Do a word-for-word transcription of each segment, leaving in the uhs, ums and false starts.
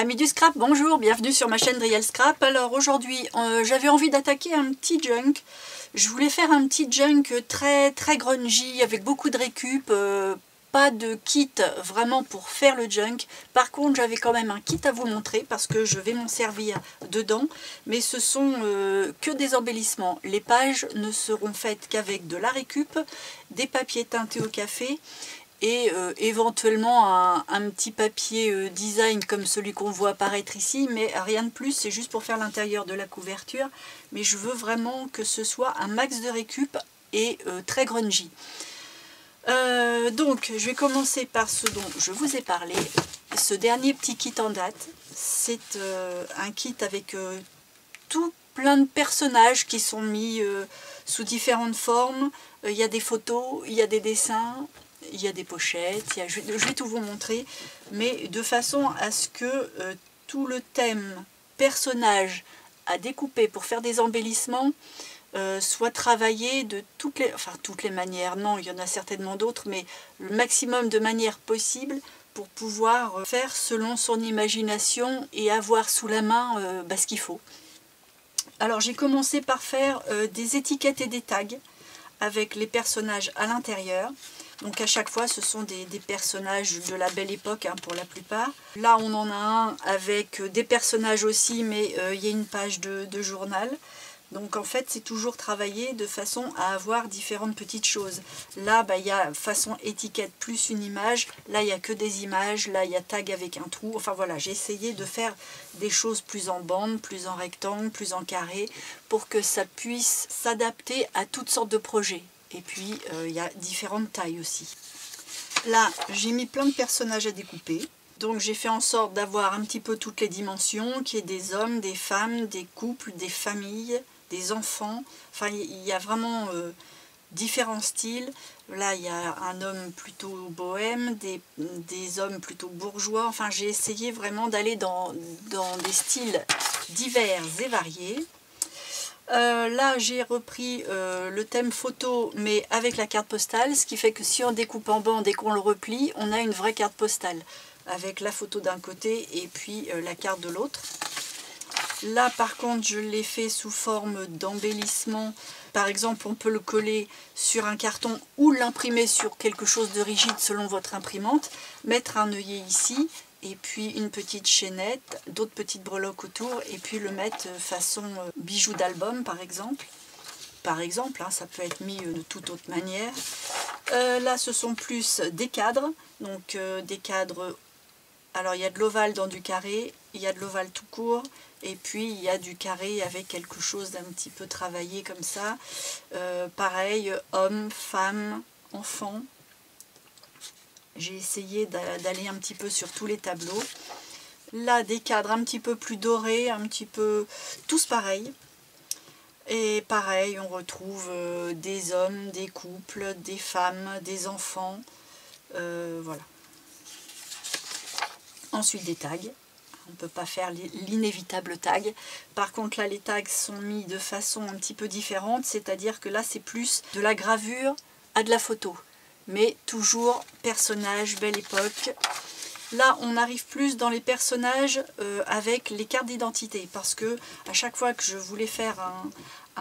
Amis du scrap, bonjour, bienvenue sur ma chaîne Dryiell's Scrap. Alors aujourd'hui, euh, j'avais envie d'attaquer un petit junk. Je voulais faire un petit junk très très grungy, avec beaucoup de récup, euh, pas de kit vraiment pour faire le junk. Par contre, j'avais quand même un kit à vous montrer, parce que je vais m'en servir dedans. Mais ce sont euh, que des embellissements. Les pages ne seront faites qu'avec de la récup, des papiers teintés au café, et euh, éventuellement un, un petit papier euh, design comme celui qu'on voit apparaître ici, mais rien de plus, c'est juste pour faire l'intérieur de la couverture. Mais je veux vraiment que ce soit un max de récup et euh, très grungy. Euh, donc je vais commencer par ce dont je vous ai parlé, ce dernier petit kit en date. C'est euh, un kit avec euh, tout plein de personnages qui sont mis euh, sous différentes formes. Il euh, y a des photos, il y a des dessins, il y a des pochettes, il y a, je, je vais tout vous montrer, mais de façon à ce que euh, tout le thème personnage à découper pour faire des embellissements euh, soit travaillé de toutes les, enfin toutes les manières, non, il y en a certainement d'autres, mais le maximum de manières possibles pour pouvoir euh, faire selon son imagination et avoir sous la main euh, bah, ce qu'il faut. Alors j'ai commencé par faire euh, des étiquettes et des tags avec les personnages à l'intérieur. Donc à chaque fois, ce sont des, des personnages de la belle époque hein, pour la plupart. Là, on en a un avec des personnages aussi, mais il euh, y a une page de, de journal. Donc en fait, c'est toujours travaillé de façon à avoir différentes petites choses. Là, bah, y a façon étiquette plus une image. Là, il n'y a que des images. Là, il y a tag avec un trou. Enfin voilà, j'ai essayé de faire des choses plus en bande, plus en rectangle, plus en carré, pour que ça puisse s'adapter à toutes sortes de projets. Et puis, il euh, y a différentes tailles aussi. Là, j'ai mis plein de personnages à découper. Donc, j'ai fait en sorte d'avoir un petit peu toutes les dimensions, qu'il y ait des hommes, des femmes, des couples, des familles, des enfants. Enfin, il y a vraiment euh, différents styles. Là, il y a un homme plutôt bohème, des, des hommes plutôt bourgeois. Enfin, j'ai essayé vraiment d'aller dans, dans des styles divers et variés. Euh, là j'ai repris euh, le thème photo mais avec la carte postale, ce qui fait que si on découpe en bande et qu'on le replie, on a une vraie carte postale avec la photo d'un côté et puis euh, la carte de l'autre. Là par contre je l'ai fait sous forme d'embellissement. Par exemple on peut le coller sur un carton ou l'imprimer sur quelque chose de rigide selon votre imprimante, mettre un œillet ici et puis une petite chaînette, d'autres petites breloques autour, et puis le mettre façon bijoux d'album par exemple. Par exemple, hein, ça peut être mis de toute autre manière. Euh, là, ce sont plus des cadres, donc euh, des cadres, alors il y a de l'ovale dans du carré, il y a de l'ovale tout court, et puis il y a du carré avec quelque chose d'un petit peu travaillé comme ça. Euh, pareil, homme, femme, enfant. J'ai essayé d'aller un petit peu sur tous les tableaux. Là, des cadres un petit peu plus dorés, un petit peu... tous pareils. Et pareil, on retrouve des hommes, des couples, des femmes, des enfants. Euh, voilà. Ensuite, des tags. On ne peut pas faire l'inévitable tag. Par contre, là, les tags sont mis de façon un petit peu différente. C'est-à-dire que là, c'est plus de la gravure à de la photo. Mais toujours personnage, belle époque. Là, on arrive plus dans les personnages euh, avec les cartes d'identité. Parce que à chaque fois que je voulais faire un,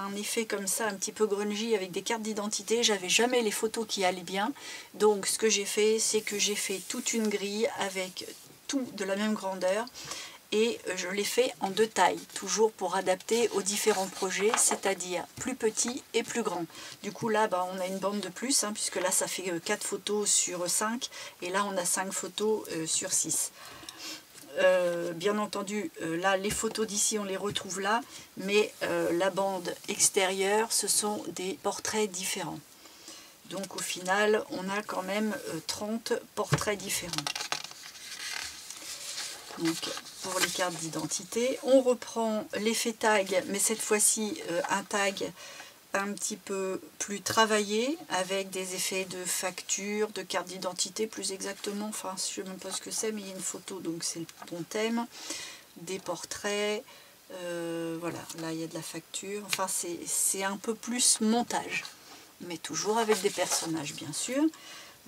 un effet comme ça, un petit peu grungy avec des cartes d'identité, j'avais jamais les photos qui allaient bien. Donc ce que j'ai fait, c'est que j'ai fait toute une grille avec tout de la même grandeur. Et je l'ai fait en deux tailles, toujours pour adapter aux différents projets, c'est-à-dire plus petit et plus grand. Du coup là, bah, on a une bande de plus, hein, puisque là ça fait quatre photos sur cinq, et là on a cinq photos euh, sur six. Euh, bien entendu, euh, là les photos d'ici on les retrouve là, mais euh, la bande extérieure, ce sont des portraits différents. Donc au final, on a quand même euh, trente portraits différents. Donc pour les cartes d'identité, on reprend l'effet tag, mais cette fois-ci euh, un tag un petit peu plus travaillé, avec des effets de facture, de carte d'identité plus exactement, enfin je ne sais même pas ce que c'est, mais il y a une photo, donc c'est ton thème, des portraits, euh, voilà, là il y a de la facture, enfin c'est un peu plus montage, mais toujours avec des personnages bien sûr.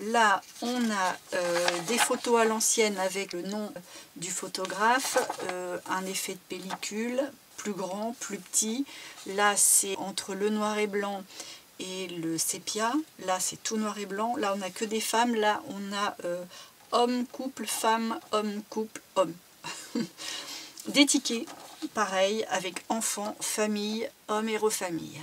Là, on a euh, des photos à l'ancienne avec le nom du photographe, euh, un effet de pellicule, plus grand, plus petit. Là, c'est entre le noir et blanc et le sépia. Là, c'est tout noir et blanc. Là, on n'a que des femmes. Là, on a euh, homme, couple, femme, homme, couple, homme. Des tickets, pareil, avec enfants, famille, homme et refamille.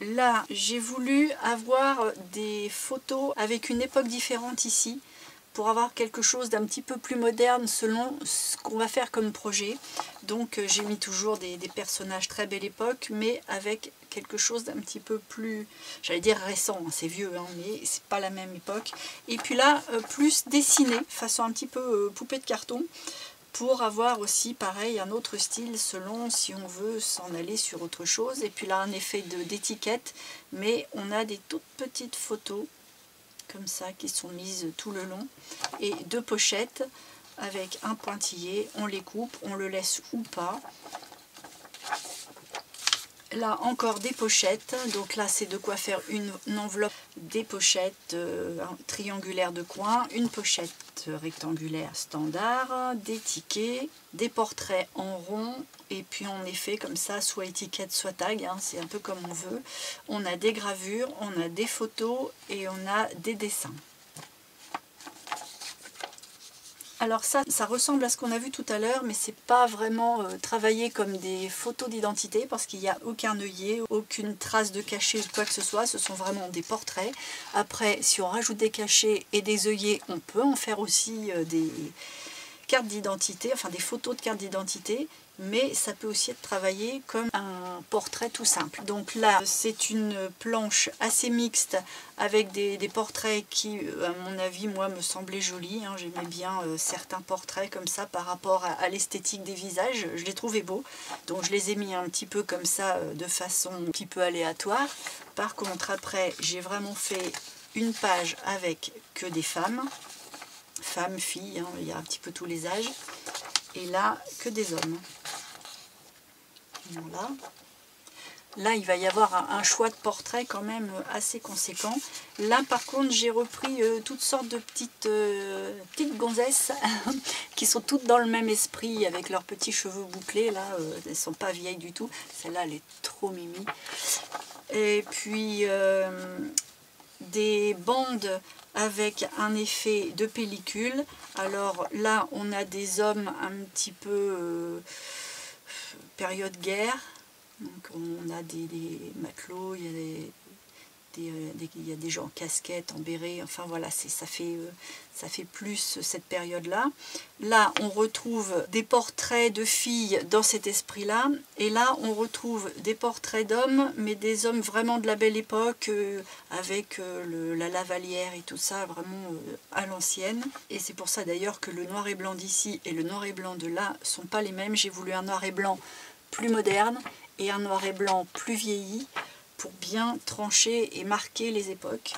Là, j'ai voulu avoir des photos avec une époque différente ici, pour avoir quelque chose d'un petit peu plus moderne selon ce qu'on va faire comme projet. Donc j'ai mis toujours des, des personnages très belle époque, mais avec quelque chose d'un petit peu plus, j'allais dire récent, c'est vieux, hein, mais c'est pas la même époque. Et puis là, plus dessiné, façon un petit peu poupée de carton, pour avoir aussi pareil un autre style selon si on veut s'en aller sur autre chose. Et puis là un effet d'étiquette, mais on a des toutes petites photos comme ça qui sont mises tout le long, et deux pochettes avec un pointillé, on les coupe, on le laisse ou pas. Là encore des pochettes, donc là c'est de quoi faire une, une enveloppe, des pochettes euh, triangulaires de coin, une pochette rectangulaire standard, des tickets, des portraits en rond, et puis en effet comme ça, soit étiquette, soit tag, hein, c'est un peu comme on veut. On a des gravures, on a des photos et on a des dessins. Alors ça, ça ressemble à ce qu'on a vu tout à l'heure, mais c'est pas vraiment euh, travaillé comme des photos d'identité parce qu'il n'y a aucun œillet, aucune trace de cachet ou quoi que ce soit. Ce sont vraiment des portraits. Après, si on rajoute des cachets et des œillets, on peut en faire aussi euh, des cartes d'identité, enfin des photos de cartes d'identité. Mais ça peut aussi être travaillé comme un portrait tout simple. Donc là, c'est une planche assez mixte avec des, des portraits qui, à mon avis, moi, me semblaient jolis. Hein. J'aimais bien euh, certains portraits comme ça par rapport à, à l'esthétique des visages. Je les trouvais beaux, donc je les ai mis un petit peu comme ça, de façon un petit peu aléatoire. Par contre, après, j'ai vraiment fait une page avec que des femmes. Femmes, filles, hein, il y a un petit peu tous les âges. Et là, que des hommes. Voilà. Là, il va y avoir un choix de portrait quand même assez conséquent. Là, par contre, j'ai repris euh, toutes sortes de petites, euh, petites gonzesses qui sont toutes dans le même esprit avec leurs petits cheveux bouclés. Là, euh, elles ne sont pas vieilles du tout. Celle-là, elle est trop mimi. Et puis, euh, des bandes avec un effet de pellicule. Alors là, on a des hommes un petit peu... Euh, période guerre, donc on a des, des matelots, il y a des, des, des, il y a des gens en casquette, en béret, enfin voilà, ça fait, ça fait plus cette période-là. Là, on retrouve des portraits de filles dans cet esprit-là, et là, on retrouve des portraits d'hommes, mais des hommes vraiment de la belle époque, euh, avec euh, le, la Lavalière et tout ça, vraiment euh, à l'ancienne. Et c'est pour ça d'ailleurs que le noir et blanc d'ici et le noir et blanc de là sont pas les mêmes. J'ai voulu un noir et blanc plus moderne et un noir et blanc plus vieilli pour bien trancher et marquer les époques.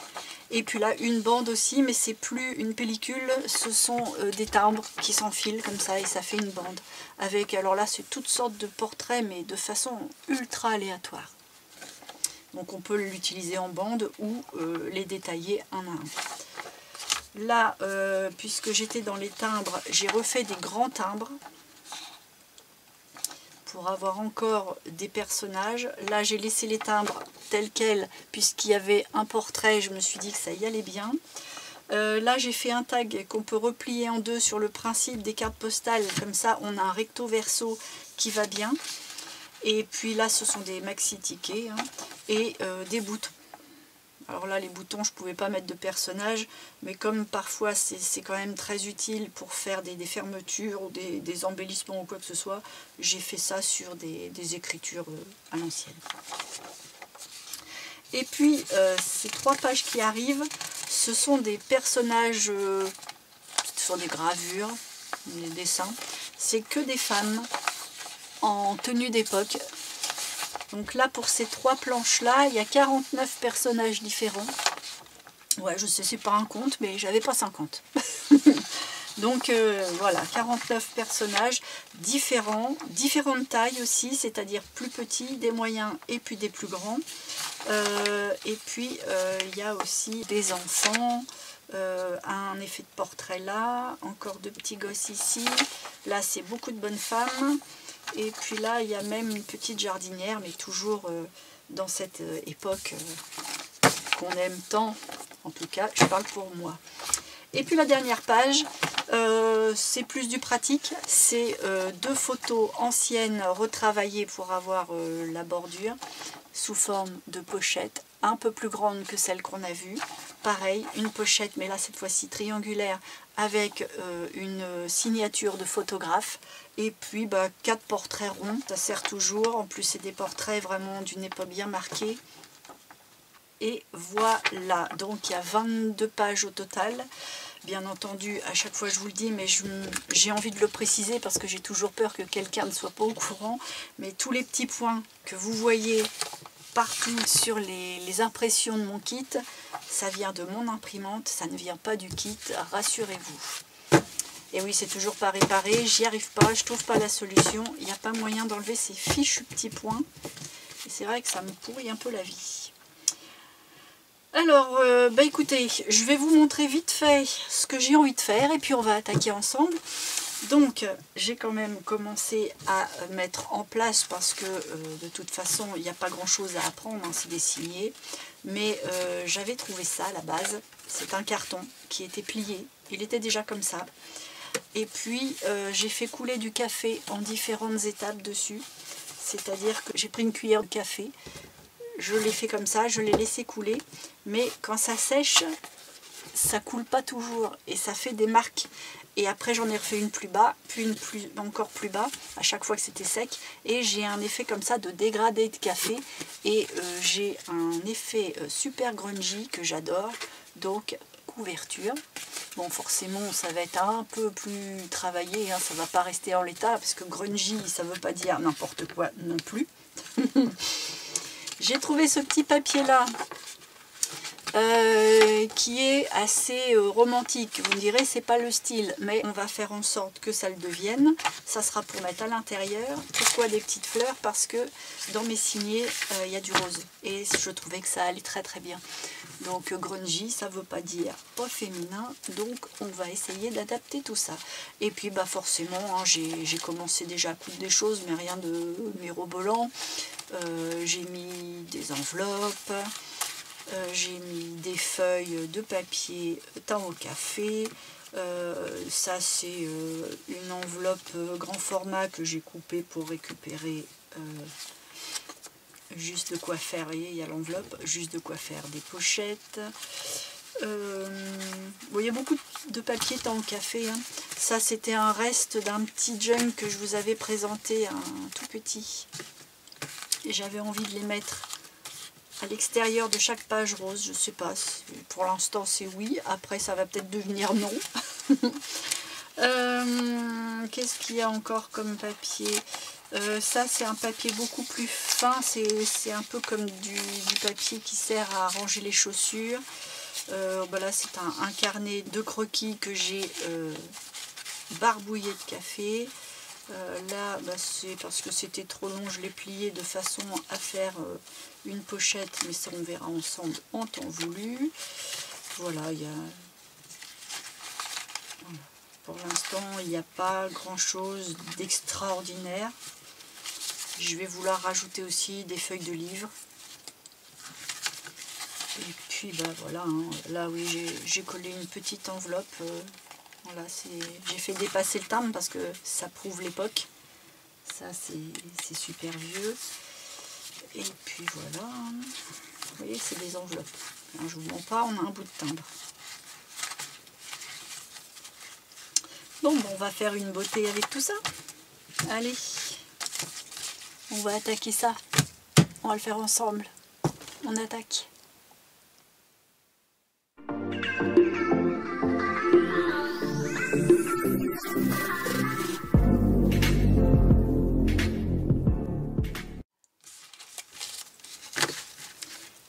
Et puis là, une bande aussi, mais c'est plus une pellicule, ce sont des timbres qui s'enfilent comme ça et ça fait une bande. Avec, alors là, c'est toutes sortes de portraits, mais de façon ultra aléatoire. Donc on peut l'utiliser en bande ou euh, les détailler un à un. Là, euh, puisque j'étais dans les timbres, j'ai refait des grands timbres pour avoir encore des personnages. Là, j'ai laissé les timbres tels quels, puisqu'il y avait un portrait, je me suis dit que ça y allait bien. Euh, là, j'ai fait un tag qu'on peut replier en deux sur le principe des cartes postales, comme ça, on a un recto verso qui va bien. Et puis là, ce sont des maxi tickets, hein, et euh, des boutons. Alors là, les boutons, je ne pouvais pas mettre de personnage, mais comme parfois c'est quand même très utile pour faire des, des fermetures ou des, des embellissements ou quoi que ce soit, j'ai fait ça sur des, des écritures à l'ancienne. Et puis, euh, ces trois pages qui arrivent, ce sont des personnages, euh, ce sont des gravures, des dessins. C'est que des femmes en tenue d'époque. Donc là, pour ces trois planches-là, il y a quarante-neuf personnages différents. Ouais, je sais, c'est pas un compte, mais j'avais pas cinquante. Donc euh, voilà, quarante-neuf personnages différents, différentes tailles aussi, c'est-à-dire plus petits, des moyens et puis des plus grands. Euh, et puis euh, il y a aussi des enfants, euh, un effet de portrait là, encore deux petits gosses ici, là c'est beaucoup de bonnes femmes, et puis là il y a même une petite jardinière, mais toujours euh, dans cette euh, époque euh, qu'on aime tant, en tout cas je parle pour moi. Et puis la dernière page, euh, c'est plus du pratique, c'est euh, deux photos anciennes retravaillées pour avoir euh, la bordure sous forme de pochette, un peu plus grande que celle qu'on a vue. Pareil, une pochette, mais là cette fois-ci triangulaire, avec euh, une signature de photographe. Et puis bah, quatre portraits ronds, ça sert toujours. En plus c'est des portraits vraiment d'une époque bien marquée. Et voilà, donc il y a vingt-deux pages au total. Bien entendu, à chaque fois je vous le dis, mais j'ai envie de le préciser parce que j'ai toujours peur que quelqu'un ne soit pas au courant. Mais tous les petits points que vous voyez partout sur les, les impressions de mon kit, ça vient de mon imprimante, ça ne vient pas du kit, rassurez-vous. Et oui, c'est toujours pas réparé, j'y arrive pas, je trouve pas la solution, il n'y a pas moyen d'enlever ces fichus petits points. Et c'est vrai que ça me pourrit un peu la vie. Alors, euh, bah écoutez, je vais vous montrer vite fait ce que j'ai envie de faire et puis on va attaquer ensemble. Donc, j'ai quand même commencé à mettre en place parce que euh, de toute façon, il n'y a pas grand-chose à apprendre, hein, c'est dessiner. Mais euh, j'avais trouvé ça à la base. C'est un carton qui était plié. Il était déjà comme ça. Et puis, euh, j'ai fait couler du café en différentes étapes dessus. C'est-à-dire que j'ai pris une cuillère de café. Je l'ai fait comme ça, je l'ai laissé couler, mais quand ça sèche, ça coule pas toujours et ça fait des marques. Et après j'en ai refait une plus bas, puis une plus, encore plus bas, à chaque fois que c'était sec. Et j'ai un effet comme ça de dégradé de café et euh, j'ai un effet super grungy que j'adore, donc couverture. Bon, forcément ça va être un peu plus travaillé, hein, ça va pas rester en l'état parce que grungy ça veut pas dire n'importe quoi non plus. J'ai trouvé ce petit papier là euh, qui est assez euh, romantique. Vous me direz, c'est pas le style, mais on va faire en sorte que ça le devienne. Ça sera pour mettre à l'intérieur. Pourquoi des petites fleurs? Parce que dans mes signets, il euh, y a du rose. Et je trouvais que ça allait très très bien. Donc grungy, ça veut pas dire pas féminin, donc on va essayer d'adapter tout ça. Et puis bah forcément, hein, j'ai commencé déjà à coudre des choses, mais rien de mirobolant. Euh, j'ai mis des enveloppes, euh, j'ai mis des feuilles de papier teint au café. Euh, ça c'est euh, une enveloppe euh, grand format que j'ai coupée pour récupérer... Euh, juste de quoi faire, vous voyez, il y a l'enveloppe, juste de quoi faire des pochettes. Euh, bon, il y a beaucoup de papier teint au café, hein. Ça c'était un reste d'un petit junk que je vous avais présenté, un tout petit, et j'avais envie de les mettre à l'extérieur de chaque page rose. Je sais pas, pour l'instant c'est oui, après ça va peut-être devenir non. euh, qu'est-ce qu'il y a encore comme papier? Euh, ça c'est un papier beaucoup plus fin, c'est un peu comme du, du papier qui sert à ranger les chaussures. Euh, ben là c'est un, un carnet de croquis que j'ai euh, barbouillé de café. Euh, là ben, c'est parce que c'était trop long, je l'ai plié de façon à faire euh, une pochette, mais ça on verra ensemble en temps voulu. Voilà, il y a... Voilà. Pour l'instant il n'y a pas grand chose d'extraordinaire. Je vais vouloir rajouter aussi des feuilles de livres. Et puis bah voilà, hein. Là oui, j'ai collé une petite enveloppe. Euh, voilà, j'ai fait dépasser le timbre parce que ça prouve l'époque. Ça c'est super vieux. Et puis voilà. Vous voyez, c'est des enveloppes. Alors, je ne vous mens pas, on a un bout de timbre. Bon, bon, on va faire une beauté avec tout ça. Allez, on va attaquer ça. On va le faire ensemble. On attaque.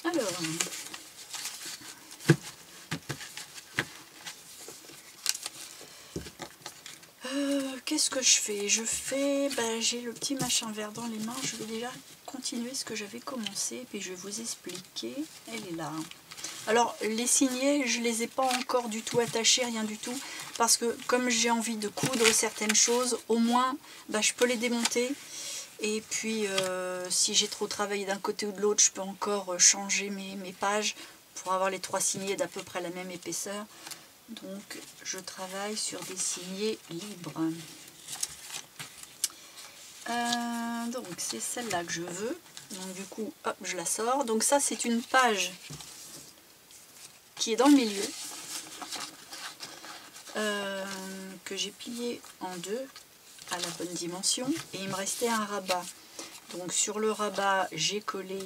Alors... Qu'est-ce que je fais? Je fais, ben, j'ai le petit machin vert dans les mains, je vais déjà con continuer ce que j'avais commencé et puis je vais vous expliquer. Elle est là. Alors les signets, je les ai pas encore du tout attachés, rien du tout, parce que comme j'ai envie de coudre certaines choses, au moins bah, je peux les démonter. Et puis euh, si j'ai trop travaillé d'un côté ou de l'autre, je peux encore changer mes, mes pages pour avoir les trois signets d'à peu près la même épaisseur. Donc je travaille sur des signets libres. Euh, donc c'est celle-là que je veux. Donc du coup, hop, je la sors. Donc ça, c'est une page qui est dans le milieu, euh, que j'ai pliée en deux à la bonne dimension. Et il me restait un rabat. Donc sur le rabat, j'ai collé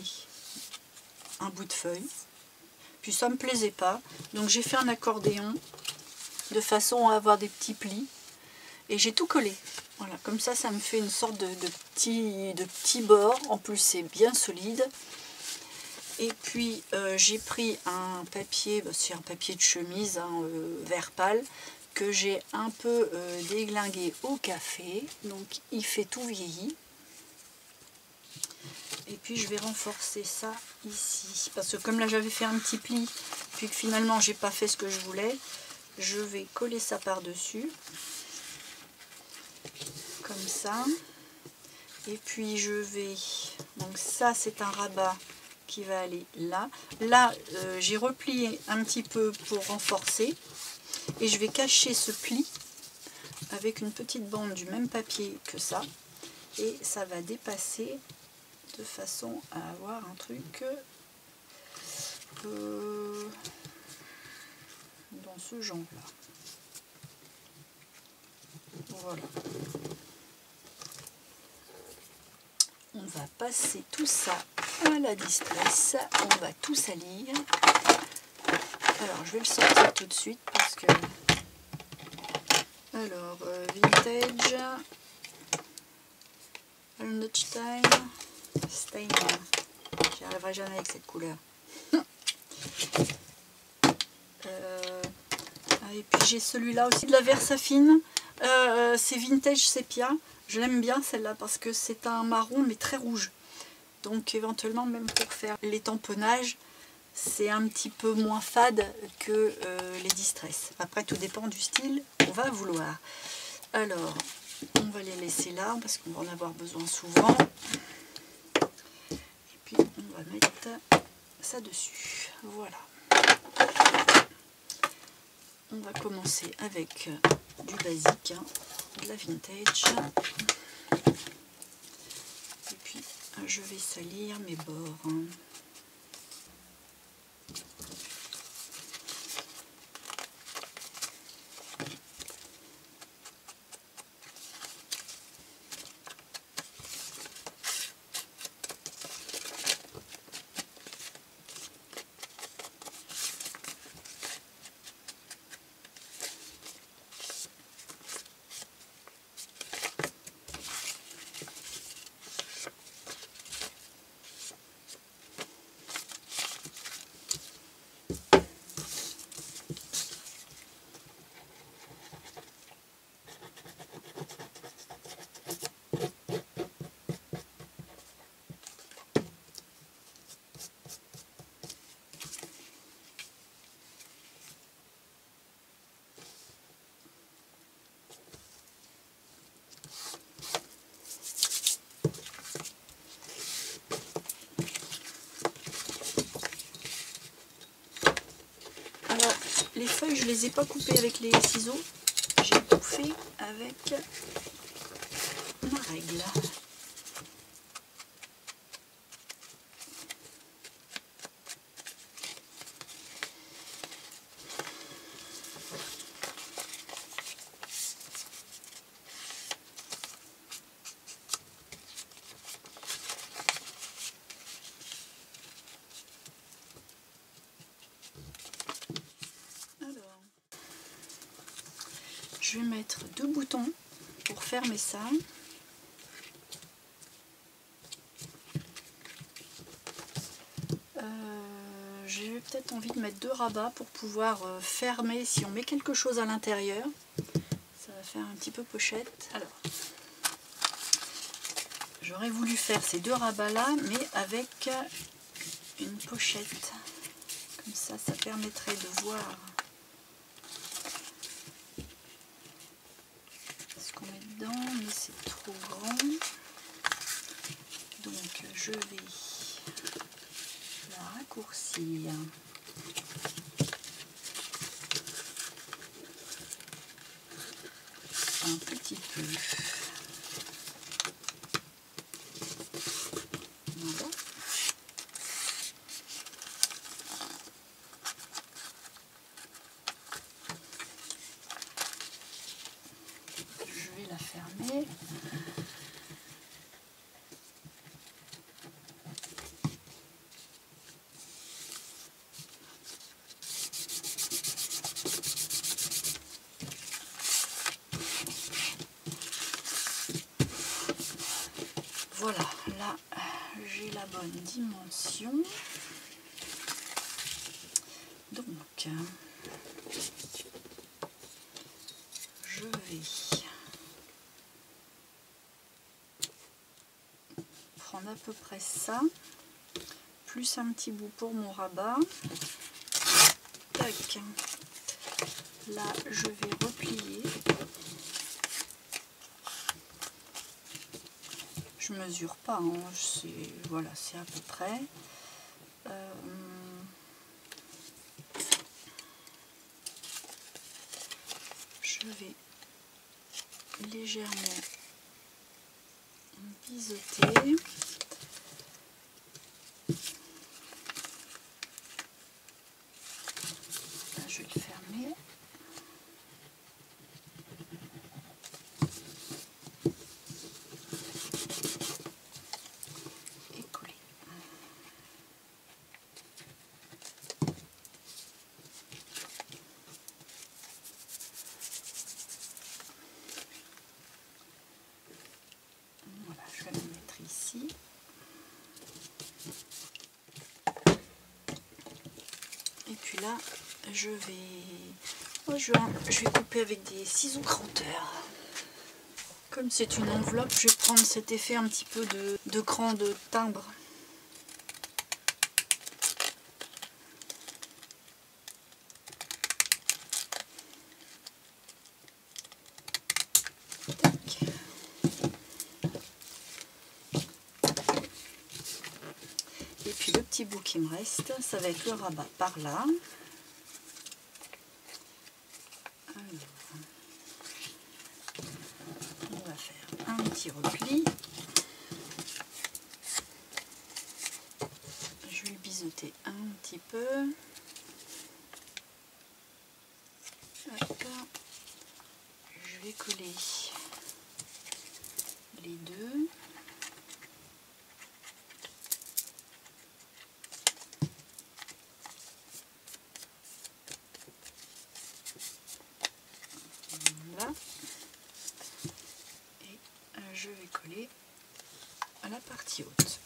un bout de feuille. Puis ça me plaisait pas. Donc j'ai fait un accordéon de façon à avoir des petits plis. Et j'ai tout collé. Voilà, comme ça, ça me fait une sorte de, de, petit, de petit bord. En plus, c'est bien solide. Et puis, euh, j'ai pris un papier, bah, c'est un papier de chemise, hein, euh, vert pâle, que j'ai un peu euh, déglingué au café. Donc, il fait tout vieilli. Et puis, je vais renforcer ça ici. Parce que comme là, j'avais fait un petit pli, puis que finalement, j'ai pas fait ce que je voulais, je vais coller ça par-dessus. Comme ça, et puis je vais, donc ça c'est un rabat qui va aller là, là euh, j'ai replié un petit peu pour renforcer, et je vais cacher ce pli avec une petite bande du même papier que ça, et ça va dépasser de façon à avoir un truc euh, dans ce genre là. Voilà. On va passer tout ça à la distress. On va tout salir. Alors, je vais le sortir tout de suite parce que... Alors, euh, vintage. Notch time. Steiner. J'y arriverai jamais avec cette couleur. euh... ah, et puis, j'ai celui-là aussi de la Versafine. Euh, c'est vintage sépia. Je l'aime bien celle-là parce que c'est un marron mais très rouge. Donc éventuellement même pour faire les tamponnages, c'est un petit peu moins fade que euh, les distress. Après tout dépend du style qu'on va vouloir. Alors on va les laisser là parce qu'on va en avoir besoin souvent. Et puis on va mettre ça dessus. Voilà. On va commencer avec du basique, hein, de la vintage. Et puis, je vais salir mes bords. Hein. Les feuilles, je ne les ai pas coupées avec les ciseaux, j'ai tout fait avec ma règle. Je vais mettre deux boutons pour fermer ça. Euh, j'ai peut-être envie de mettre deux rabats pour pouvoir fermer si on met quelque chose à l'intérieur. Ça va faire un petit peu pochette. Alors, J'aurais voulu faire ces deux rabats-là, mais avec une pochette. Comme ça, ça permettrait de voir ce qu'on met dedans, mais c'est trop grand. Donc, je vais la raccourcir. Un petit peu. Voilà. Je vais la fermer. Voilà, là j'ai la bonne dimension, donc je vais prendre à peu près ça, plus un petit bout pour mon rabat. Tac. Là je vais replier. Je mesure pas, hein, c'est voilà, c'est à peu près. Euh, je vais légèrement biseauter. Là, je vais le fermer. Là, je vais, oh, je, vais... je vais couper avec des ciseaux cranteurs. Comme c'est une enveloppe, je vais prendre cet effet un petit peu de, de cran de timbre. Bout qui me reste, ça va être le rabat par là. Alors, on va faire un petit repli, je vais biseauter un petit peu. Hop. Je vais coller les deux. Je vais coller à la partie haute.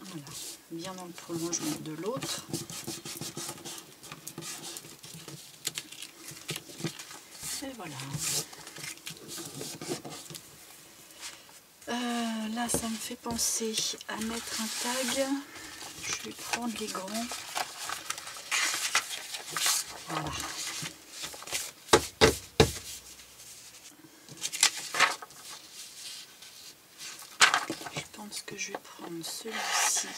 Voilà, bien dans le prolongement de l'autre. Et voilà. Euh, là ça me fait penser à mettre un tag, je vais prendre les grands, voilà. Je pense que je vais prendre celui-ci,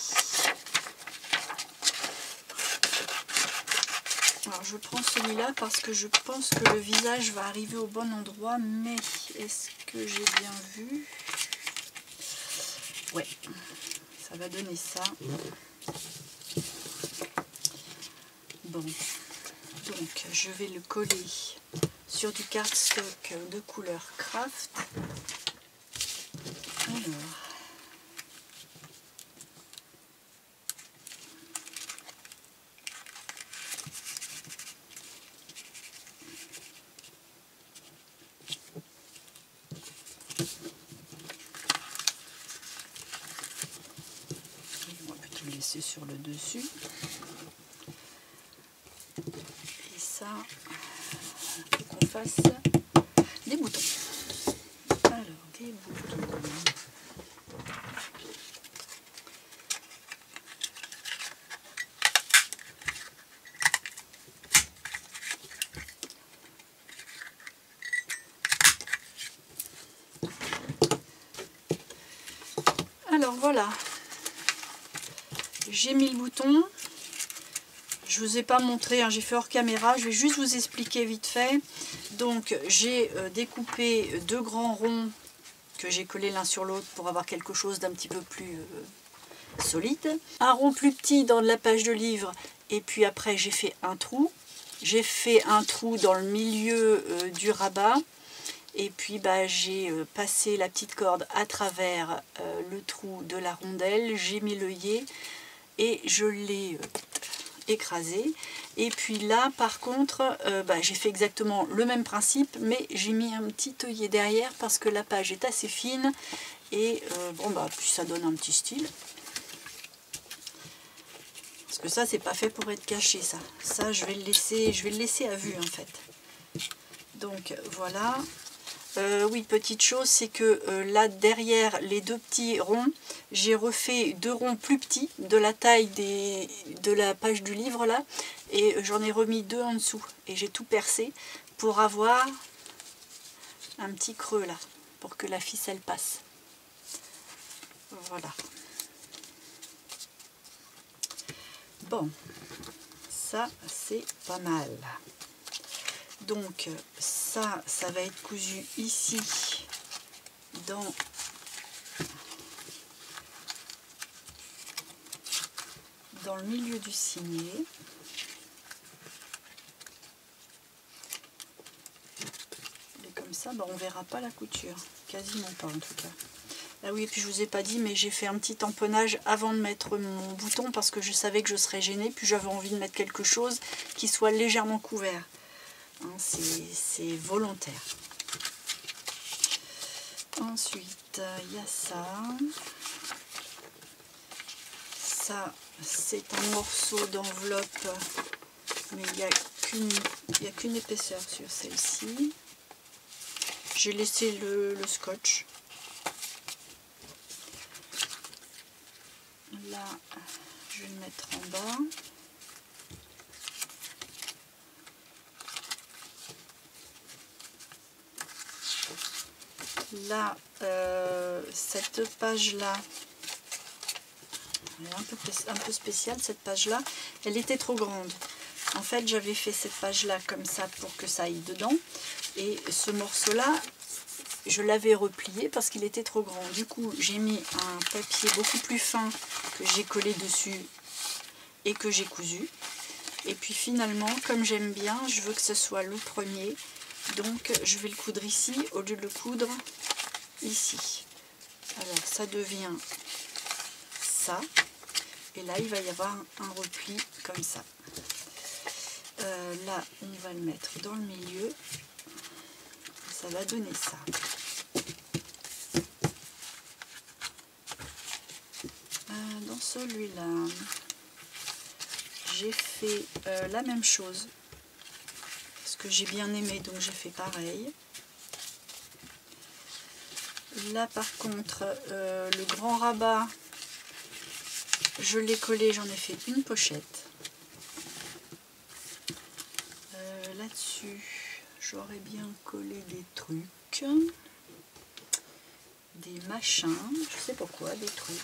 alors je prends celui-là parce que je pense que le visage va arriver au bon endroit, mais est-ce que j'ai bien vu? Ouais, ça va donner ça. Bon, donc je vais le coller sur du cardstock de couleur craft. Alors, laisser sur le dessus. Et ça, il faut qu'on fasse des boutons. Alors, des boutons. Alors voilà, j'ai mis le bouton, je ne vous ai pas montré, hein, j'ai fait hors caméra, je vais juste vous expliquer vite fait. Donc j'ai euh, découpé deux grands ronds que j'ai collés l'un sur l'autre pour avoir quelque chose d'un petit peu plus euh, solide. Un rond plus petit dans la page de livre et puis après j'ai fait un trou. J'ai fait un trou dans le milieu euh, du rabat. Et puis bah, j'ai passé la petite corde à travers euh, le trou de la rondelle, j'ai mis l'œillet et je l'ai euh, écrasé. Et puis là par contre, euh, bah, j'ai fait exactement le même principe, mais j'ai mis un petit œillet derrière parce que la page est assez fine et euh, bon bah puis ça donne un petit style. Parce que ça c'est pas fait pour être caché, ça. Ça je vais le laisser, je vais le laisser à vue en fait. Donc voilà. Euh, oui, petite chose, c'est que euh, là derrière les deux petits ronds, j'ai refait deux ronds plus petits de la taille des, de la page du livre là, et j'en ai remis deux en dessous et j'ai tout percé pour avoir un petit creux là, pour que la ficelle passe. Voilà. Bon, ça c'est pas mal. Donc ça, ça va être cousu ici dans dans le milieu du signet. Et comme ça, bah, on verra pas la couture, quasiment pas en tout cas. Ah oui, et puis je vous ai pas dit, mais j'ai fait un petit tamponnage avant de mettre mon bouton parce que je savais que je serais gênée, puis j'avais envie de mettre quelque chose qui soit légèrement couvert. Hein, c'est volontaire. Ensuite, il y a ça. Ça, c'est un morceau d'enveloppe, mais il n'y a qu'une il n'y a qu'une épaisseur sur celle-ci. J'ai laissé le, le scotch. Là, je vais le mettre en bas. Là, euh, cette page-là, elle est un peu, un peu spéciale, cette page-là, elle était trop grande. En fait, j'avais fait cette page-là comme ça pour que ça aille dedans. Et ce morceau-là, je l'avais replié parce qu'il était trop grand. Du coup, j'ai mis un papier beaucoup plus fin que j'ai collé dessus et que j'ai cousu. Et puis finalement, comme j'aime bien, je veux que ce soit le premier. Donc je vais le coudre ici au lieu de le coudre ici. Alors ça devient ça. Et là il va y avoir un repli comme ça. Euh, là on va le mettre dans le milieu. Ça va donner ça. Euh, dans celui-là, j'ai fait euh, la même chose. Que j'ai bien aimé, donc j'ai fait pareil. Là par contre, euh, le grand rabat, je l'ai collé, j'en ai fait une pochette. Euh, Là-dessus, j'aurais bien collé des trucs, des machins, je sais pas quoi, des trucs.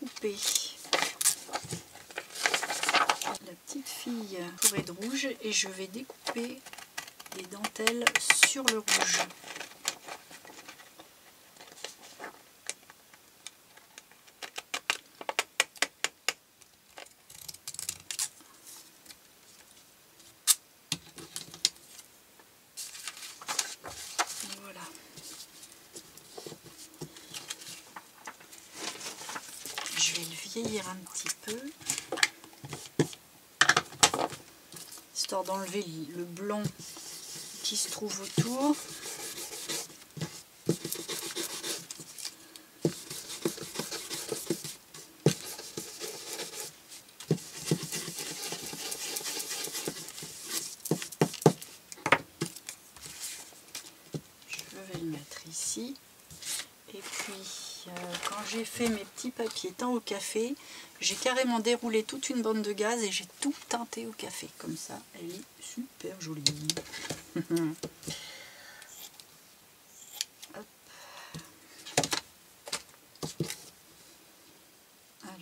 couper. La petite fille pourrait être rouge et je vais découper des dentelles sur le rouge. Un petit peu, histoire d'enlever le blanc qui se trouve autour. Je vais le mettre ici. Et puis euh, quand j'ai fait mes petits papiers teints au café, j'ai carrément déroulé toute une bande de gaz et j'ai tout teinté au café. Comme ça, elle est super jolie. Hop. Alors.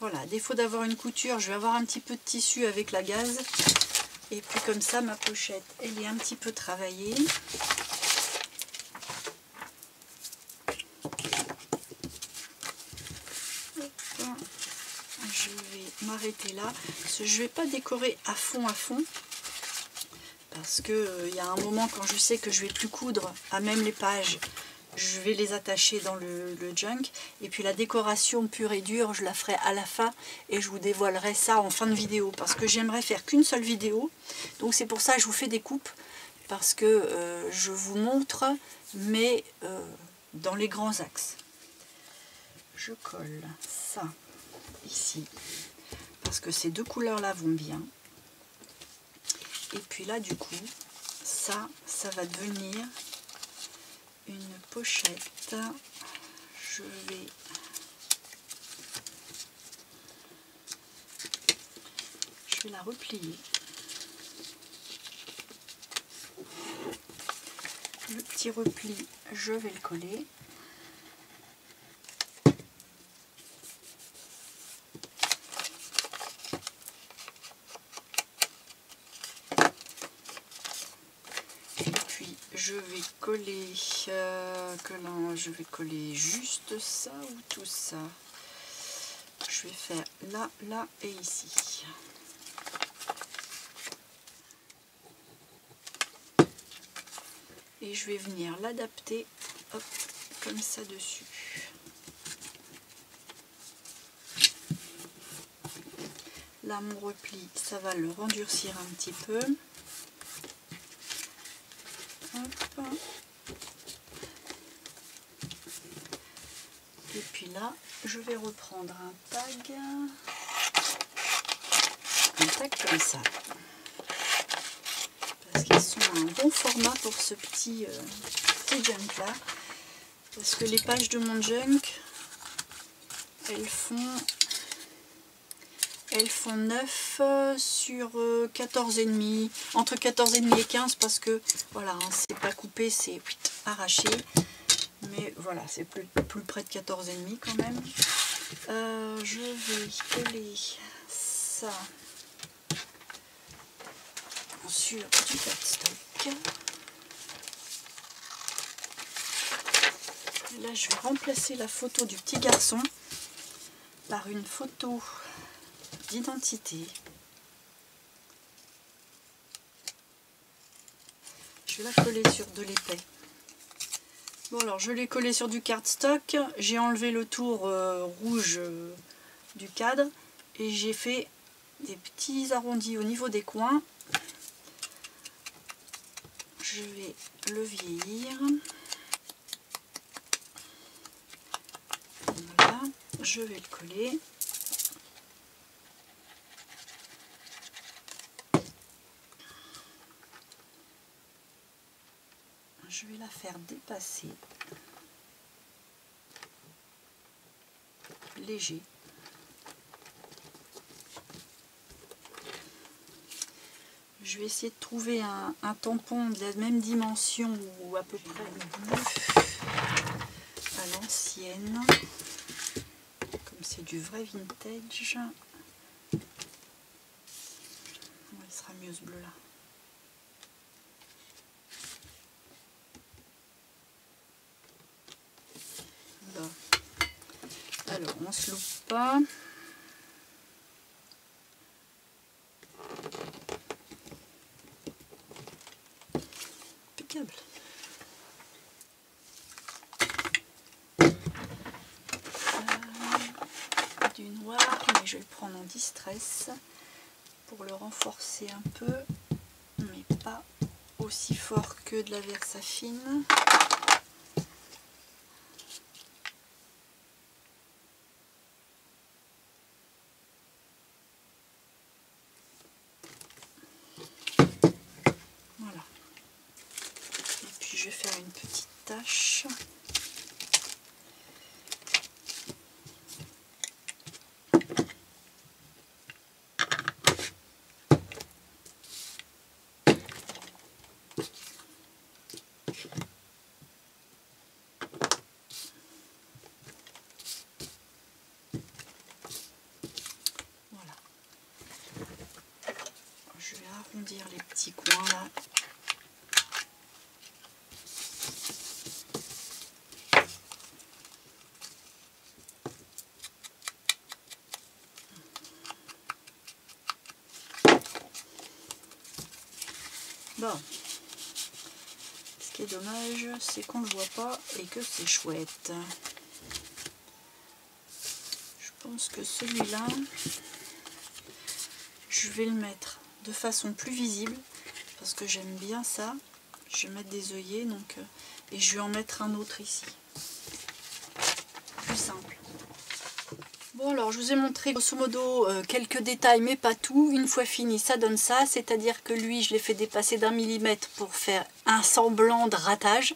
Voilà, à défaut d'avoir une couture, je vais avoir un petit peu de tissu avec la gaze. Et puis comme ça, ma pochette, elle est un petit peu travaillée. Je vais m'arrêter là. Parce que je ne vais pas décorer à fond à fond. Parce qu'il euh, y a un moment quand je sais que je ne vais plus coudre à même les pages. Je vais les attacher dans le, le junk. Et puis la décoration pure et dure, je la ferai à la fin. Et je vous dévoilerai ça en fin de vidéo. Parce que j'aimerais faire qu'une seule vidéo. Donc c'est pour ça que je vous fais des coupes. Parce que euh, je vous montre, mais euh, dans les grands axes. Je colle ça ici. Parce que ces deux couleurs-là vont bien. Et puis là, du coup, ça, ça va devenir... une pochette. Je vais je vais la replier le petit repli, je vais le coller. Je vais coller, euh, collant, je vais coller juste ça ou tout ça. Je vais faire là, là et ici. Et je vais venir l'adapter, hop, comme ça dessus. Là, mon repli, ça va le rendurcir un petit peu. Et puis là, je vais reprendre un tag, un tag comme ça, parce qu'ils sont un bon format pour ce petit, euh, petit junk là, parce que les pages de mon junk, elles font, elles font neuf sur quatorze virgule cinq, entre quatorze virgule cinq et quinze, parce que voilà, hein, c'est pas coupé, c'est arraché. Mais voilà, c'est plus, plus près de quatorze virgule cinq quand même. Euh, je vais coller ça sur du plastoc. Là, je vais remplacer la photo du petit garçon par une photo d'identité. Je vais la coller sur de l'épais. Bon, alors je l'ai collé sur du cardstock, j'ai enlevé le tour euh, rouge euh, du cadre et j'ai fait des petits arrondis au niveau des coins. Je vais le vieillir. Voilà, je vais le coller. Je vais la faire dépasser. léger. Je vais essayer de trouver un, un tampon de la même dimension ou à peu près à l'ancienne. Comme c'est du vrai vintage. Ouais, il sera mieux ce bleu là. Là. Alors on se loupe pas. Je vais le prendre en distress pour le renforcer un peu, mais pas aussi fort que de la Versafine. Voilà. Et puis je vais faire une petite tache. Arrondir les petits coins là. Bon, ce qui est dommage, c'est qu'on ne le voit pas et que c'est chouette. Je pense que celui-là, je vais le mettre de façon plus visible parce que j'aime bien ça. Je vais mettre des œillets donc euh, et je vais en mettre un autre ici, plus simple. Bon, alors je vous ai montré grosso modo euh, quelques détails mais pas tout. Une fois fini, ça donne ça, c'est à dire que lui je l'ai fait dépasser d'un millimètre pour faire un semblant de ratage.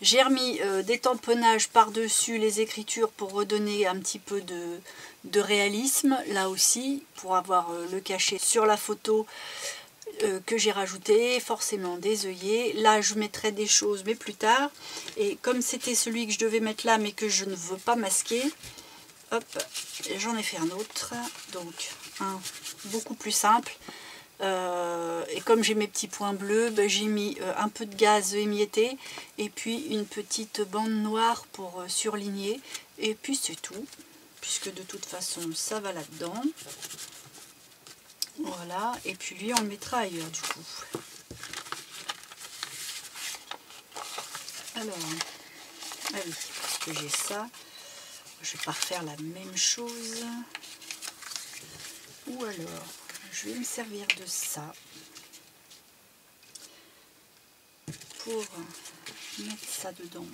J'ai remis euh, des tamponnages par dessus les écritures pour redonner un petit peu de de réalisme, là aussi, pour avoir le cachet sur la photo euh, que j'ai rajouté, forcément des œillets. Là, je mettrai des choses, mais plus tard. Et comme c'était celui que je devais mettre là, mais que je ne veux pas masquer, hop, j'en ai fait un autre. Donc, un beaucoup plus simple. Euh, et comme j'ai mes petits points bleus, ben, j'ai mis euh, un peu de gaz émietté et puis une petite bande noire pour euh, surligner. Et puis, c'est tout. Puisque de toute façon ça va là-dedans. Voilà, et puis lui on le mettra ailleurs du coup. Alors, ah oui, parce que j'ai ça, je vais pas refaire la même chose. Ou alors, je vais me servir de ça pour mettre ça dedans.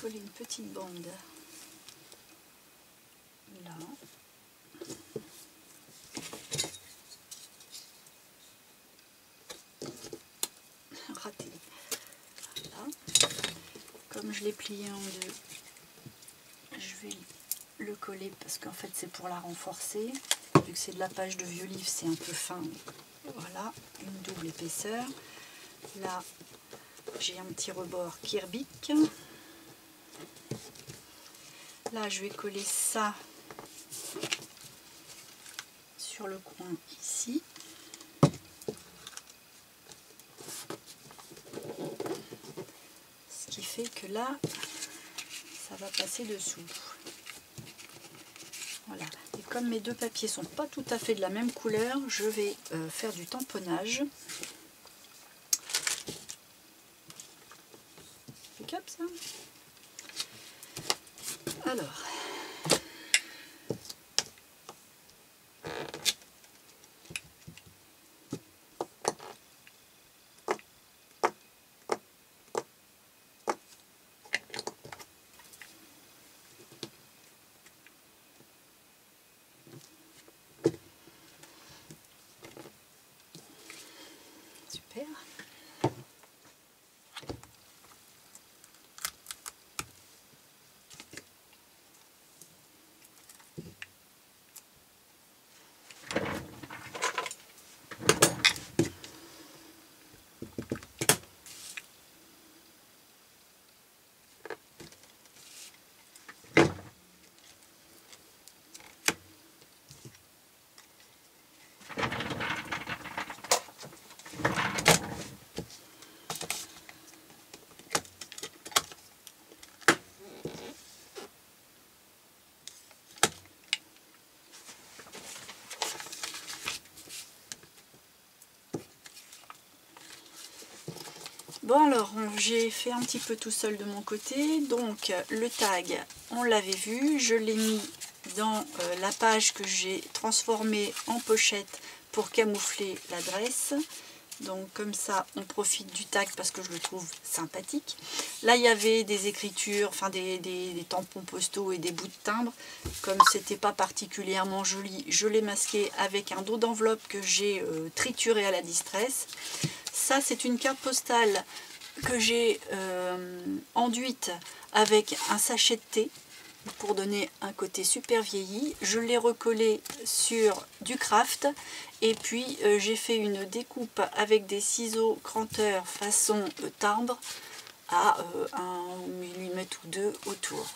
Coller une petite bande là. Raté. Voilà. Comme je l'ai plié en deux, je vais le coller parce qu'en fait c'est pour la renforcer. Vu que c'est de la page de vieux livre, c'est un peu fin. Voilà, une double épaisseur. Là, j'ai un petit rebord qui rebique. Là, je vais coller ça sur le coin ici. Ce qui fait que là, ça va passer dessous. Voilà. Et comme mes deux papiers sont pas tout à fait de la même couleur, je vais euh, faire du tamponnage. Impeccable ça. Alors, super. Bon alors, j'ai fait un petit peu tout seul de mon côté, donc le tag, on l'avait vu, je l'ai mis dans euh, la page que j'ai transformée en pochette pour camoufler l'adresse, donc comme ça on profite du tag parce que je le trouve sympathique. Là il y avait des écritures, enfin des, des, des tampons postaux et des bouts de timbre, comme c'était pas particulièrement joli, je l'ai masqué avec un dos d'enveloppe que j'ai euh, trituré à la distress. Ça, c'est une carte postale que j'ai euh, enduite avec un sachet de thé pour donner un côté super vieilli. Je l'ai recollé sur du craft et puis euh, j'ai fait une découpe avec des ciseaux cranteurs façon euh, timbre à euh, un millimètre ou deux autour.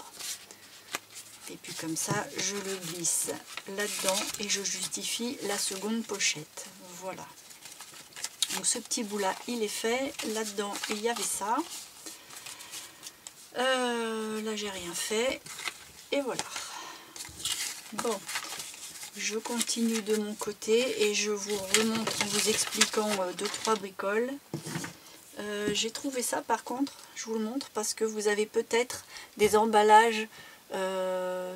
Et puis comme ça, je le glisse là-dedans et je justifie la seconde pochette. Voilà. Donc ce petit bout là il est fait, là dedans il y avait ça, euh, là j'ai rien fait et voilà. Bon, je continue de mon côté et je vous remonte en vous expliquant deux trois bricoles. Euh, j'ai trouvé ça par contre, je vous le montre parce que vous avez peut-être des emballages euh,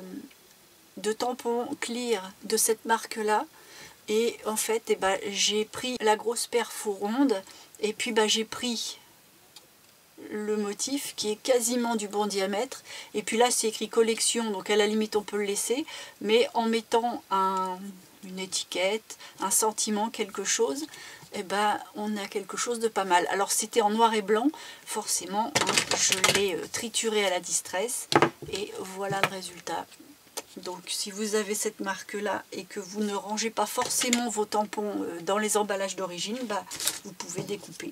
de tampons clear de cette marque là. Et en fait, eh ben, j'ai pris la grosse perfo ronde et puis ben, j'ai pris le motif qui est quasiment du bon diamètre. Et puis là, c'est écrit collection, donc à la limite, on peut le laisser. Mais en mettant un, une étiquette, un sentiment, quelque chose, eh ben, on a quelque chose de pas mal. Alors c'était en noir et blanc, forcément, hein, je l'ai trituré à la distress et voilà le résultat. Donc si vous avez cette marque là et que vous ne rangez pas forcément vos tampons dans les emballages d'origine, bah, vous pouvez découper.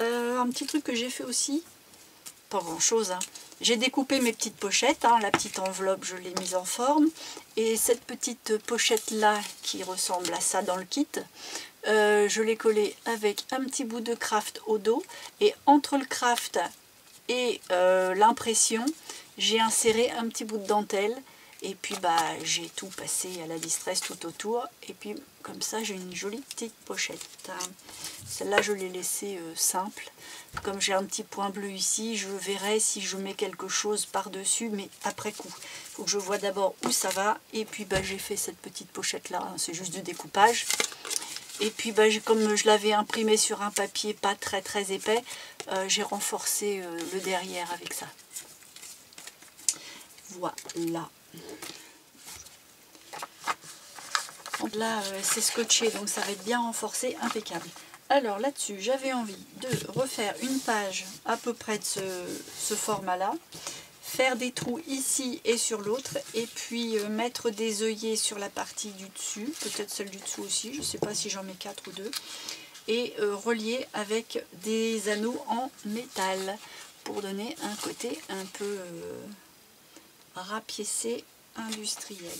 euh, un petit truc que j'ai fait aussi, pas grand chose, hein. J'ai découpé mes petites pochettes, hein, la petite enveloppe je l'ai mise en forme, et cette petite pochette là qui ressemble à ça dans le kit, euh, je l'ai collée avec un petit bout de craft au dos, et entre le craft et euh, l'impression, j'ai inséré un petit bout de dentelle et puis bah j'ai tout passé à la distress tout autour et puis comme ça j'ai une jolie petite pochette. Celle-là je l'ai laissée euh, simple. Comme j'ai un petit point bleu ici, je verrai si je mets quelque chose par-dessus mais après coup. Il faut que je vois d'abord où ça va et puis bah j'ai fait cette petite pochette là, hein. C'est juste du découpage. Et puis bah, comme je l'avais imprimé sur un papier pas très très épais, euh, j'ai renforcé euh, le derrière avec ça. Voilà. Là, euh, c'est scotché, donc ça va être bien renforcé, impeccable. Alors là-dessus, j'avais envie de refaire une page à peu près de ce, ce format-là, faire des trous ici et sur l'autre, et puis euh, mettre des œillets sur la partie du dessus, peut-être celle du dessous aussi, je ne sais pas si j'en mets quatre ou deux, et euh, relier avec des anneaux en métal, pour donner un côté un peu... Euh, rapiécé industriel.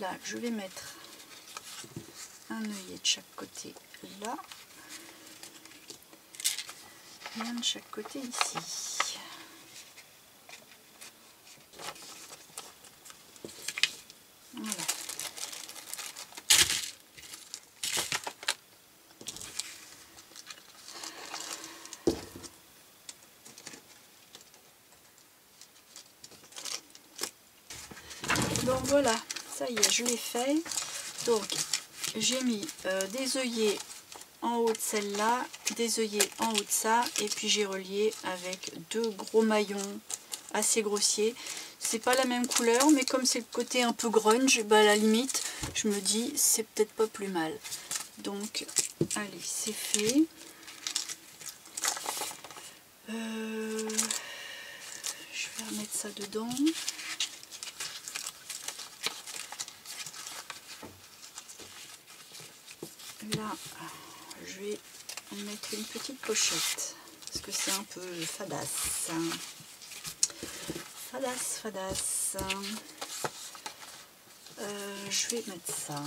Là, je vais mettre un œillet de chaque côté là et un de chaque côté ici. Voilà. Alors voilà, ça y est, je l'ai fait. Donc j'ai mis euh, des œillets en haut de celle-là, des œillets en haut de ça, et puis j'ai relié avec deux gros maillons assez grossiers. C'est pas la même couleur, mais comme c'est le côté un peu grunge, bah à la limite, je me dis c'est peut-être pas plus mal. Donc, allez, c'est fait. Euh, je vais remettre ça dedans. Là, je vais mettre une petite pochette, parce que c'est un peu fadasse. Fadasse, fadasse. Euh, je vais mettre ça.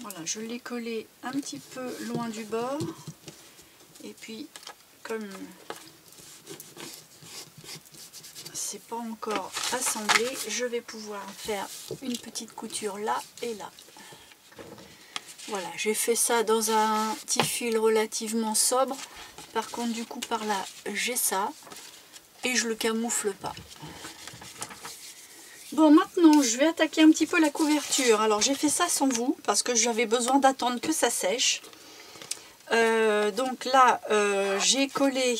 Voilà, je l'ai collé un petit peu loin du bord. Et puis, comme... c'est pas encore assemblé, je vais pouvoir faire une petite couture là et là. Voilà, j'ai fait ça dans un petit fil relativement sobre. Par contre, du coup, par là, j'ai ça et je le camoufle pas. Bon, maintenant, je vais attaquer un petit peu la couverture. Alors, j'ai fait ça sans vous parce que j'avais besoin d'attendre que ça sèche. Euh, donc là, euh, j'ai collé...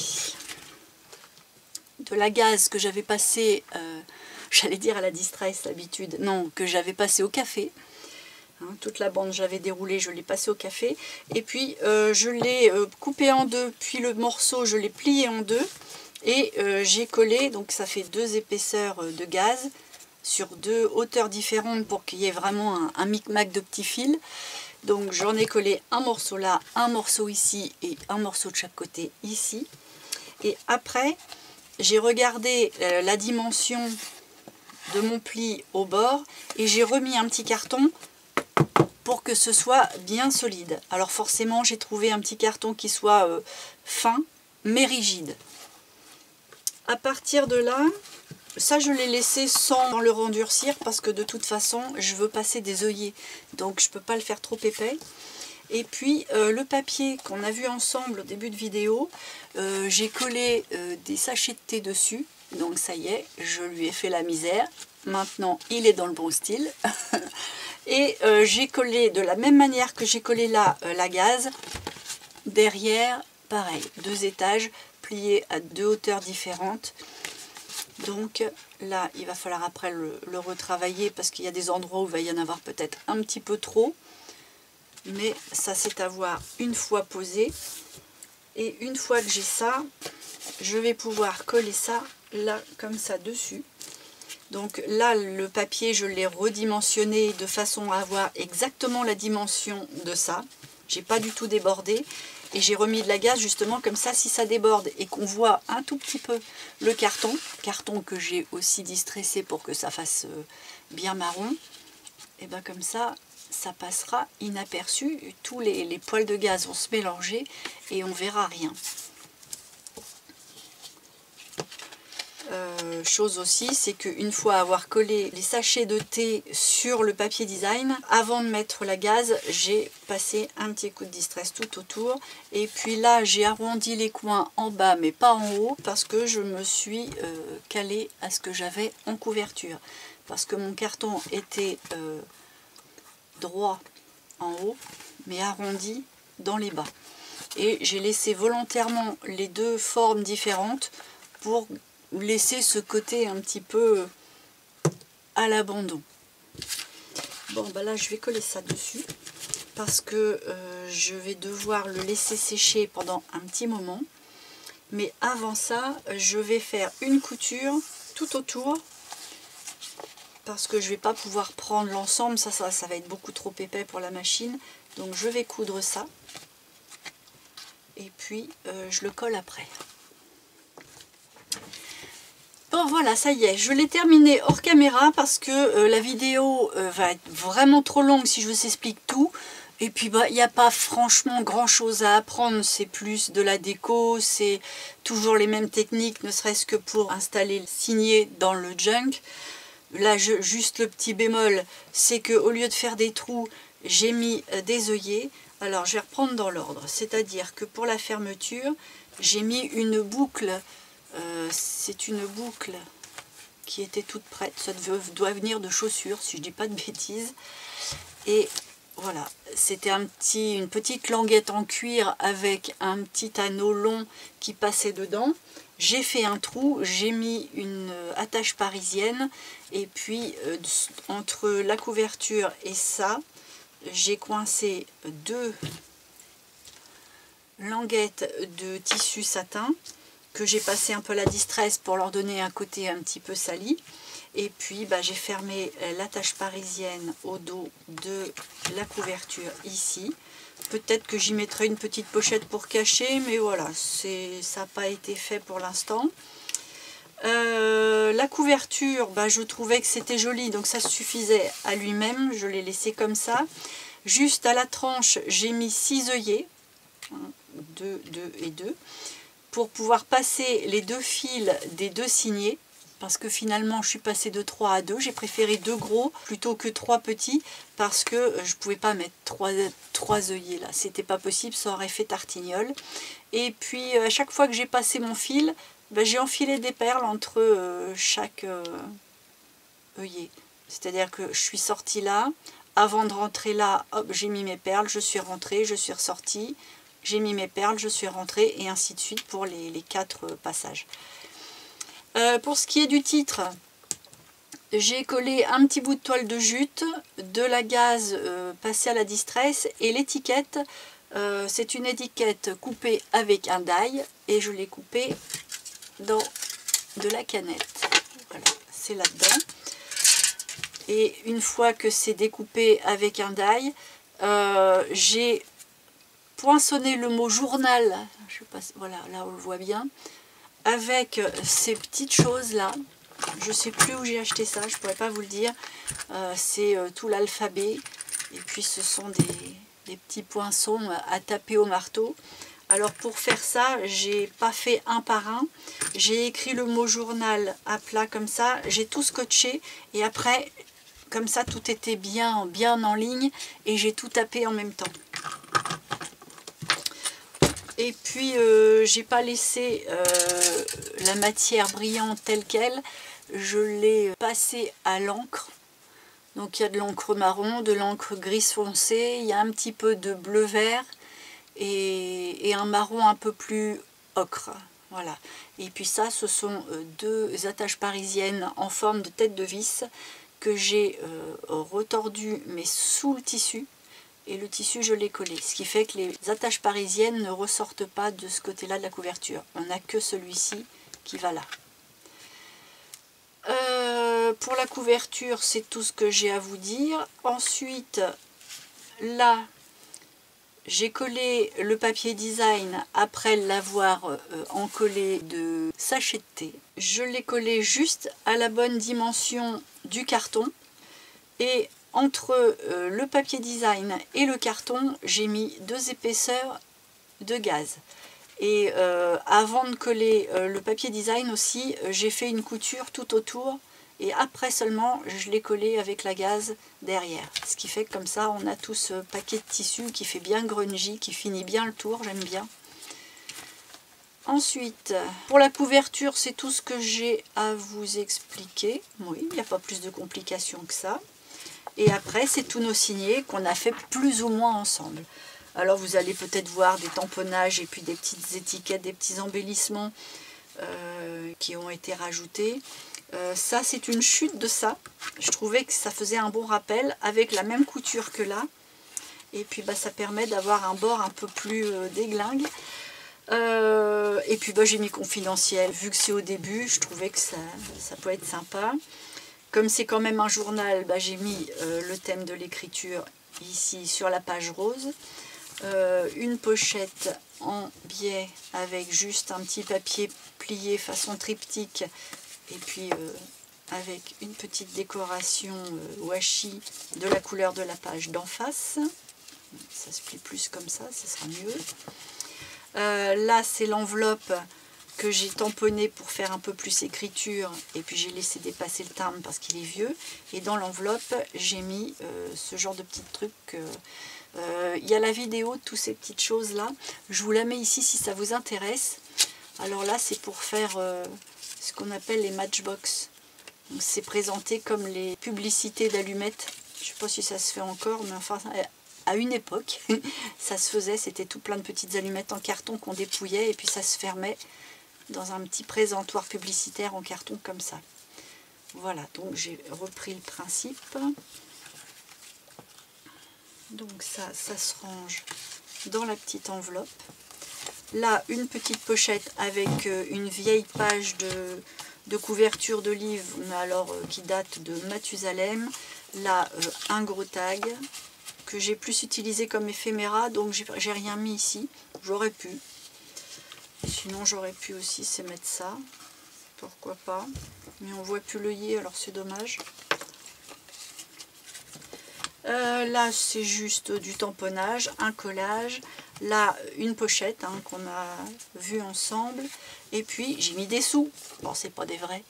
de la gaze que j'avais passé, euh, j'allais dire à la distress d'habitude, non, que j'avais passé au café. Hein, toute la bande j'avais déroulée, je l'ai passée au café. Et puis euh, je l'ai euh, coupé en deux, puis le morceau je l'ai plié en deux. Et euh, j'ai collé, donc ça fait deux épaisseurs de gaze sur deux hauteurs différentes pour qu'il y ait vraiment un, un micmac de petits fils. Donc j'en ai collé un morceau là, un morceau ici et un morceau de chaque côté ici. Et après... j'ai regardé la dimension de mon pli au bord et j'ai remis un petit carton pour que ce soit bien solide. Alors forcément, j'ai trouvé un petit carton qui soit euh, fin mais rigide. À partir de là, ça je l'ai laissé sans le rendurcir parce que de toute façon, je veux passer des œillets. Donc je ne peux pas le faire trop épais. Et puis euh, le papier qu'on a vu ensemble au début de vidéo, euh, j'ai collé euh, des sachets de thé dessus. Donc ça y est, je lui ai fait la misère. Maintenant, il est dans le bon style. Et euh, j'ai collé de la même manière que j'ai collé là euh, la gaze. Derrière, pareil, deux étages pliés à deux hauteurs différentes. Donc là, il va falloir après le, le retravailler parce qu'il y a des endroits où il va y en avoir peut-être un petit peu trop. Mais ça c'est à voir une fois posé. Et une fois que j'ai ça, je vais pouvoir coller ça là comme ça dessus. Donc là le papier je l'ai redimensionné de façon à avoir exactement la dimension de ça. J'ai pas du tout débordé et j'ai remis de la gaze justement comme ça si ça déborde et qu'on voit un tout petit peu le carton. Carton que j'ai aussi distressé pour que ça fasse bien marron. Et bien comme ça... ça passera inaperçu, tous les, les poils de gaz vont se mélanger et on verra rien. Euh, chose aussi, c'est qu'une fois avoir collé les sachets de thé sur le papier design, avant de mettre la gaze, j'ai passé un petit coup de distress tout autour. Et puis là, j'ai arrondi les coins en bas, mais pas en haut, parce que je me suis euh, calée à ce que j'avais en couverture. Parce que mon carton était... Euh, droit en haut mais arrondi dans les bas et j'ai laissé volontairement les deux formes différentes pour laisser ce côté un petit peu à l'abandon. Bon bah là je vais coller ça dessus parce que euh, je vais devoir le laisser sécher pendant un petit moment, mais avant ça je vais faire une couture tout autour parce que je ne vais pas pouvoir prendre l'ensemble, ça, ça ça va être beaucoup trop épais pour la machine. Donc je vais coudre ça et puis euh, je le colle après. Bon voilà, ça y est, je l'ai terminé hors caméra parce que euh, la vidéo euh, va être vraiment trop longue si je vous explique tout. Et puis bah il n'y a pas franchement grand chose à apprendre, c'est plus de la déco, c'est toujours les mêmes techniques, ne serait-ce que pour installer le signet dans le junk. Là, je, juste le petit bémol, c'est qu'au lieu de faire des trous, j'ai mis des œillets. Alors je vais reprendre dans l'ordre, c'est-à-dire que pour la fermeture, j'ai mis une boucle, euh, c'est une boucle qui était toute prête, ça doit venir de chaussures si je dis pas de bêtises, et voilà, c'était un petit, une petite languette en cuir avec un petit anneau long qui passait dedans. J'ai fait un trou, j'ai mis une attache parisienne et puis euh, entre la couverture et ça, j'ai coincé deux languettes de tissu satin que j'ai passé un peu la distress pour leur donner un côté un petit peu sali. Et puis bah, j'ai fermé l'attache parisienne au dos de la couverture ici. Peut-être que j'y mettrai une petite pochette pour cacher, mais voilà, ça n'a pas été fait pour l'instant. Euh, la couverture, bah, je trouvais que c'était joli, donc ça suffisait à lui-même. Je l'ai laissé comme ça. Juste à la tranche, j'ai mis six œillets, deux, deux et deux, pour pouvoir passer les deux fils des deux signés. Parce que finalement, je suis passée de trois à deux. J'ai préféré deux gros plutôt que trois petits parce que je ne pouvais pas mettre trois œillets là. C'était pas possible, ça aurait fait tartignole. Et puis, à chaque fois que j'ai passé mon fil, ben, j'ai enfilé des perles entre euh, chaque euh, œillet. C'est-à-dire que je suis sortie là. Avant de rentrer là, hop, j'ai mis mes perles, je suis rentrée, je suis ressortie. J'ai mis mes perles, je suis rentrée et ainsi de suite pour les, les quatre euh, passages. Euh, pour ce qui est du titre, j'ai collé un petit bout de toile de jute, de la gaze euh, passée à la distress et l'étiquette, euh, c'est une étiquette coupée avec un die et je l'ai coupée dans de la canette. Voilà, c'est là-dedans. Et une fois que c'est découpé avec un die, euh, j'ai poinçonné le mot journal, je sais pas, voilà, là on le voit bien, avec ces petites choses là. Je sais plus où j'ai acheté ça, je pourrais pas vous le dire. Euh, c'est euh, tout l'alphabet et puis ce sont des, des petits poinçons à taper au marteau. Alors pour faire ça, j'ai pas fait un par un, j'ai écrit le mot journal à plat comme ça, j'ai tout scotché et après comme ça tout était bien, bien en ligne et j'ai tout tapé en même temps. Et puis, euh, j'ai pas laissé euh, la matière brillante telle qu'elle. Je l'ai passée à l'encre. Donc, il y a de l'encre marron, de l'encre gris foncé. Il y a un petit peu de bleu vert et, et un marron un peu plus ocre. Voilà. Et puis ça, ce sont deux attaches parisiennes en forme de tête de vis que j'ai euh, retordues, mais sous le tissu. Et le tissu, je l'ai collé, ce qui fait que les attaches parisiennes ne ressortent pas de ce côté-là de la couverture. On n'a que celui-ci qui va là. Euh, pour la couverture, c'est tout ce que j'ai à vous dire. Ensuite, là, j'ai collé le papier design après l'avoir euh, encollé de sachet de thé. Je l'ai collé juste à la bonne dimension du carton et entre euh, le papier design et le carton, j'ai mis deux épaisseurs de gaze. Et euh, avant de coller euh, le papier design aussi, euh, j'ai fait une couture tout autour. Et après seulement, je l'ai collé avec la gaze derrière. Ce qui fait que comme ça, on a tout ce paquet de tissu qui fait bien grungy, qui finit bien le tour, j'aime bien. Ensuite, pour la couverture, c'est tout ce que j'ai à vous expliquer. Oui, il n'y a pas plus de complications que ça. Et après, c'est tous nos signés qu'on a fait plus ou moins ensemble. Alors, vous allez peut-être voir des tamponnages et puis des petites étiquettes, des petits embellissements euh, qui ont été rajoutés. Euh, ça, c'est une chute de ça. Je trouvais que ça faisait un bon rappel avec la même couture que là. Et puis, bah, ça permet d'avoir un bord un peu plus euh, déglingue. Euh, et puis, bah, j'ai mis confidentiel. Vu que c'est au début, je trouvais que ça, ça peut être sympa. Comme c'est quand même un journal, bah, j'ai mis euh, le thème de l'écriture ici sur la page rose. Euh, une pochette en biais avec juste un petit papier plié façon triptyque. Et puis euh, avec une petite décoration euh, washi de la couleur de la page d'en face. Ça se plie plus comme ça, ça sera mieux. Euh, là, c'est l'enveloppe que j'ai tamponné pour faire un peu plus écriture, et puis j'ai laissé dépasser le timbre parce qu'il est vieux. Et dans l'enveloppe, j'ai mis euh, ce genre de petits trucs. Euh, euh, y a la vidéo de toutes ces petites choses là. Je vous la mets ici si ça vous intéresse. Alors là, c'est pour faire euh, ce qu'on appelle les matchbox. C'est présenté comme les publicités d'allumettes. Je ne sais pas si ça se fait encore, mais enfin... à une époque, ça se faisait, c'était tout plein de petites allumettes en carton qu'on dépouillait et puis ça se fermait dans un petit présentoir publicitaire en carton comme ça. Voilà, donc j'ai repris le principe. Donc ça, ça se range dans la petite enveloppe. Là, une petite pochette avec une vieille page de, de couverture de livre, mais alors qui date de Mathusalem. Là, un gros tag que j'ai plus utilisé comme éphéméra, donc j'ai rien mis ici. J'aurais pu, sinon j'aurais pu aussi c'est mettre ça, pourquoi pas, mais on voit plus l'œillet, alors c'est dommage. Euh, là c'est juste du tamponnage, un collage, là une pochette hein, qu'on a vue ensemble, et puis j'ai mis des sous. Bon, c'est pas des vrais,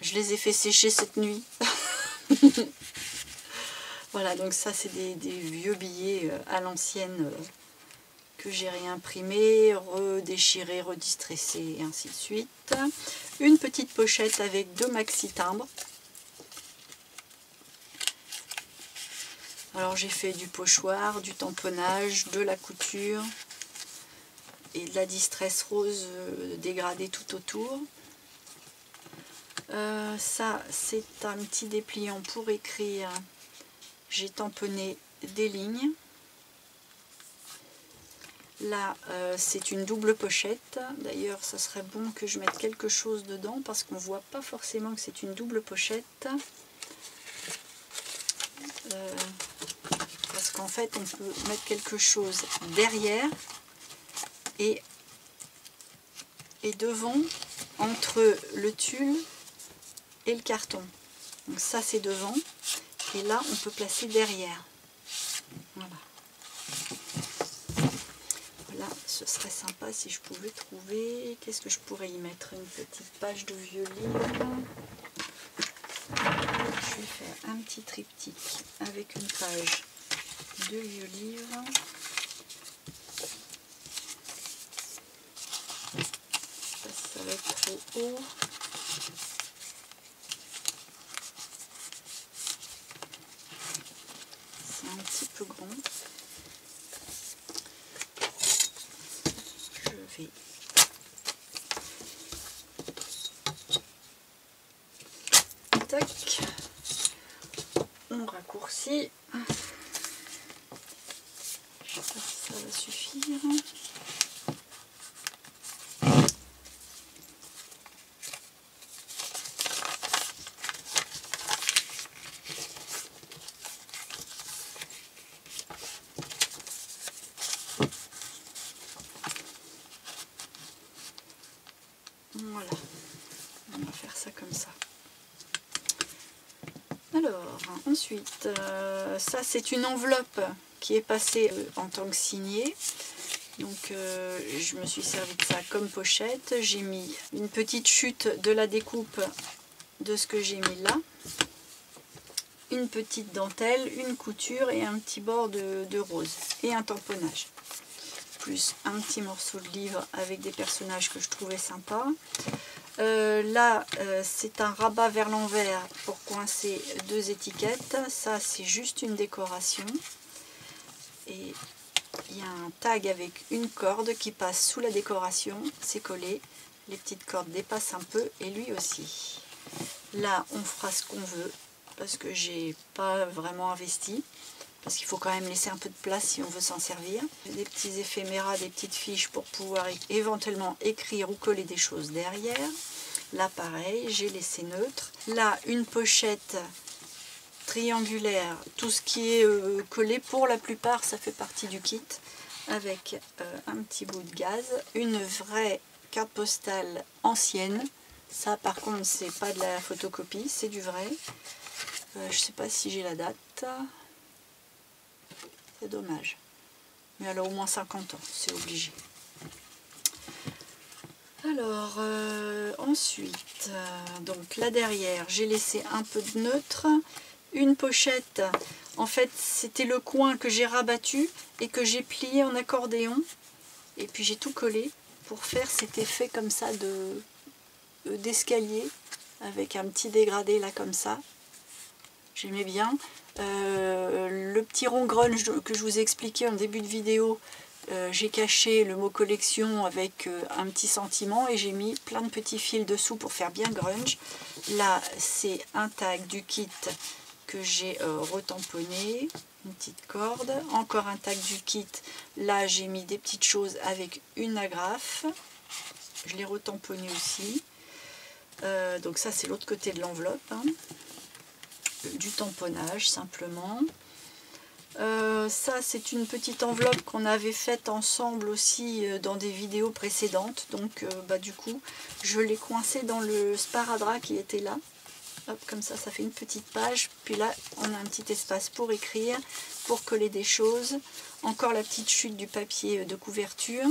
je les ai fait sécher cette nuit. Voilà, donc ça c'est des, des vieux billets à l'ancienne que j'ai réimprimés, redéchirés, redistressés et ainsi de suite. Une petite pochette avec deux maxi timbres. Alors j'ai fait du pochoir, du tamponnage, de la couture et de la distress rose dégradée tout autour. Euh, ça c'est un petit dépliant pour écrire. J'ai tamponné des lignes. Là, euh, c'est une double pochette. D'ailleurs, ça serait bon que je mette quelque chose dedans parce qu'on ne voit pas forcément que c'est une double pochette. Euh, parce qu'en fait, on peut mettre quelque chose derrière et, et devant, entre le tulle et le carton. Donc ça, c'est devant. Et là, on peut placer derrière. Voilà. Voilà, ce serait sympa si je pouvais trouver... Qu'est-ce que je pourrais y mettre? Une petite page de vieux livre. Je vais faire un petit triptyque avec une page de vieux livre. Ça, ça va être trop haut. Un petit peu grand. Je vais tac, on raccourcit. Je ne sais pas si ça va suffire. Ensuite, euh, ça c'est une enveloppe qui est passée euh, en tant que signée. Donc euh, je me suis servi de ça comme pochette. J'ai mis une petite chute de la découpe de ce que j'ai mis là. Une petite dentelle, une couture et un petit bord de, de rose. Et un tamponnage. Plus un petit morceau de livre avec des personnages que je trouvais sympas. Euh, là, euh, c'est un rabat vers l'envers pour coincer deux étiquettes. Ça, c'est juste une décoration. Et il y a un tag avec une corde qui passe sous la décoration. C'est collé. Les petites cordes dépassent un peu et lui aussi. Là, on fera ce qu'on veut parce que j'ai pas vraiment investi. Parce qu'il faut quand même laisser un peu de place si on veut s'en servir. Des petits éphéméras, des petites fiches pour pouvoir éventuellement écrire ou coller des choses derrière. Là pareil, j'ai laissé neutre. Là, une pochette triangulaire. Tout ce qui est euh, collé, pour la plupart, ça fait partie du kit. Avec euh, un petit bout de gaz. Une vraie carte postale ancienne. Ça par contre, c'est pas de la photocopie, c'est du vrai. Euh, je sais pas si j'ai la date... C'est dommage. Mais elle a au moins cinquante ans, c'est obligé. Alors, euh, ensuite, euh, donc là derrière, j'ai laissé un peu de neutre, une pochette, en fait c'était le coin que j'ai rabattu et que j'ai plié en accordéon, et puis j'ai tout collé pour faire cet effet comme ça de d'escalier, avec un petit dégradé là comme ça. J'aimais bien. Euh, le petit rond grunge que je vous ai expliqué en début de vidéo, Euh, j'ai caché le mot collection avec euh, un petit sentiment et j'ai mis plein de petits fils dessous pour faire bien grunge. Là, c'est un tag du kit que j'ai euh, retamponné, une petite corde. Encore un tag du kit. Là, j'ai mis des petites choses avec une agrafe. Je l'ai retamponné aussi. Euh, donc ça, c'est l'autre côté de l'enveloppe, hein. Du tamponnage simplement. Euh, ça c'est une petite enveloppe qu'on avait faite ensemble aussi euh, dans des vidéos précédentes, donc euh, bah, du coup je l'ai coincée dans le sparadrap qui était là. Hop, comme ça, ça fait une petite page, puis là on a un petit espace pour écrire, pour coller des choses. Encore la petite chute du papier de couverture.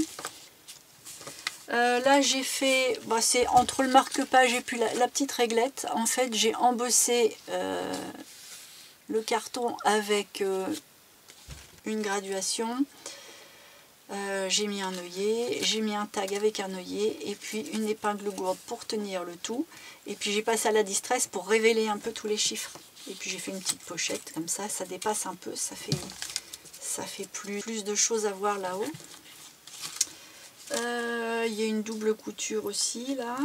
Euh, là j'ai fait, bah, c'est entre le marque-page et puis la, la petite réglette, en fait j'ai embossé euh, le carton avec euh, une graduation, euh, j'ai mis un œillet, j'ai mis un tag avec un œillet et puis une épingle gourde pour tenir le tout, et puis j'ai passé à la distress pour révéler un peu tous les chiffres, et puis j'ai fait une petite pochette comme ça, ça dépasse un peu, ça fait, ça fait plus, plus de choses à voir là-haut. Euh, y a une double couture aussi là.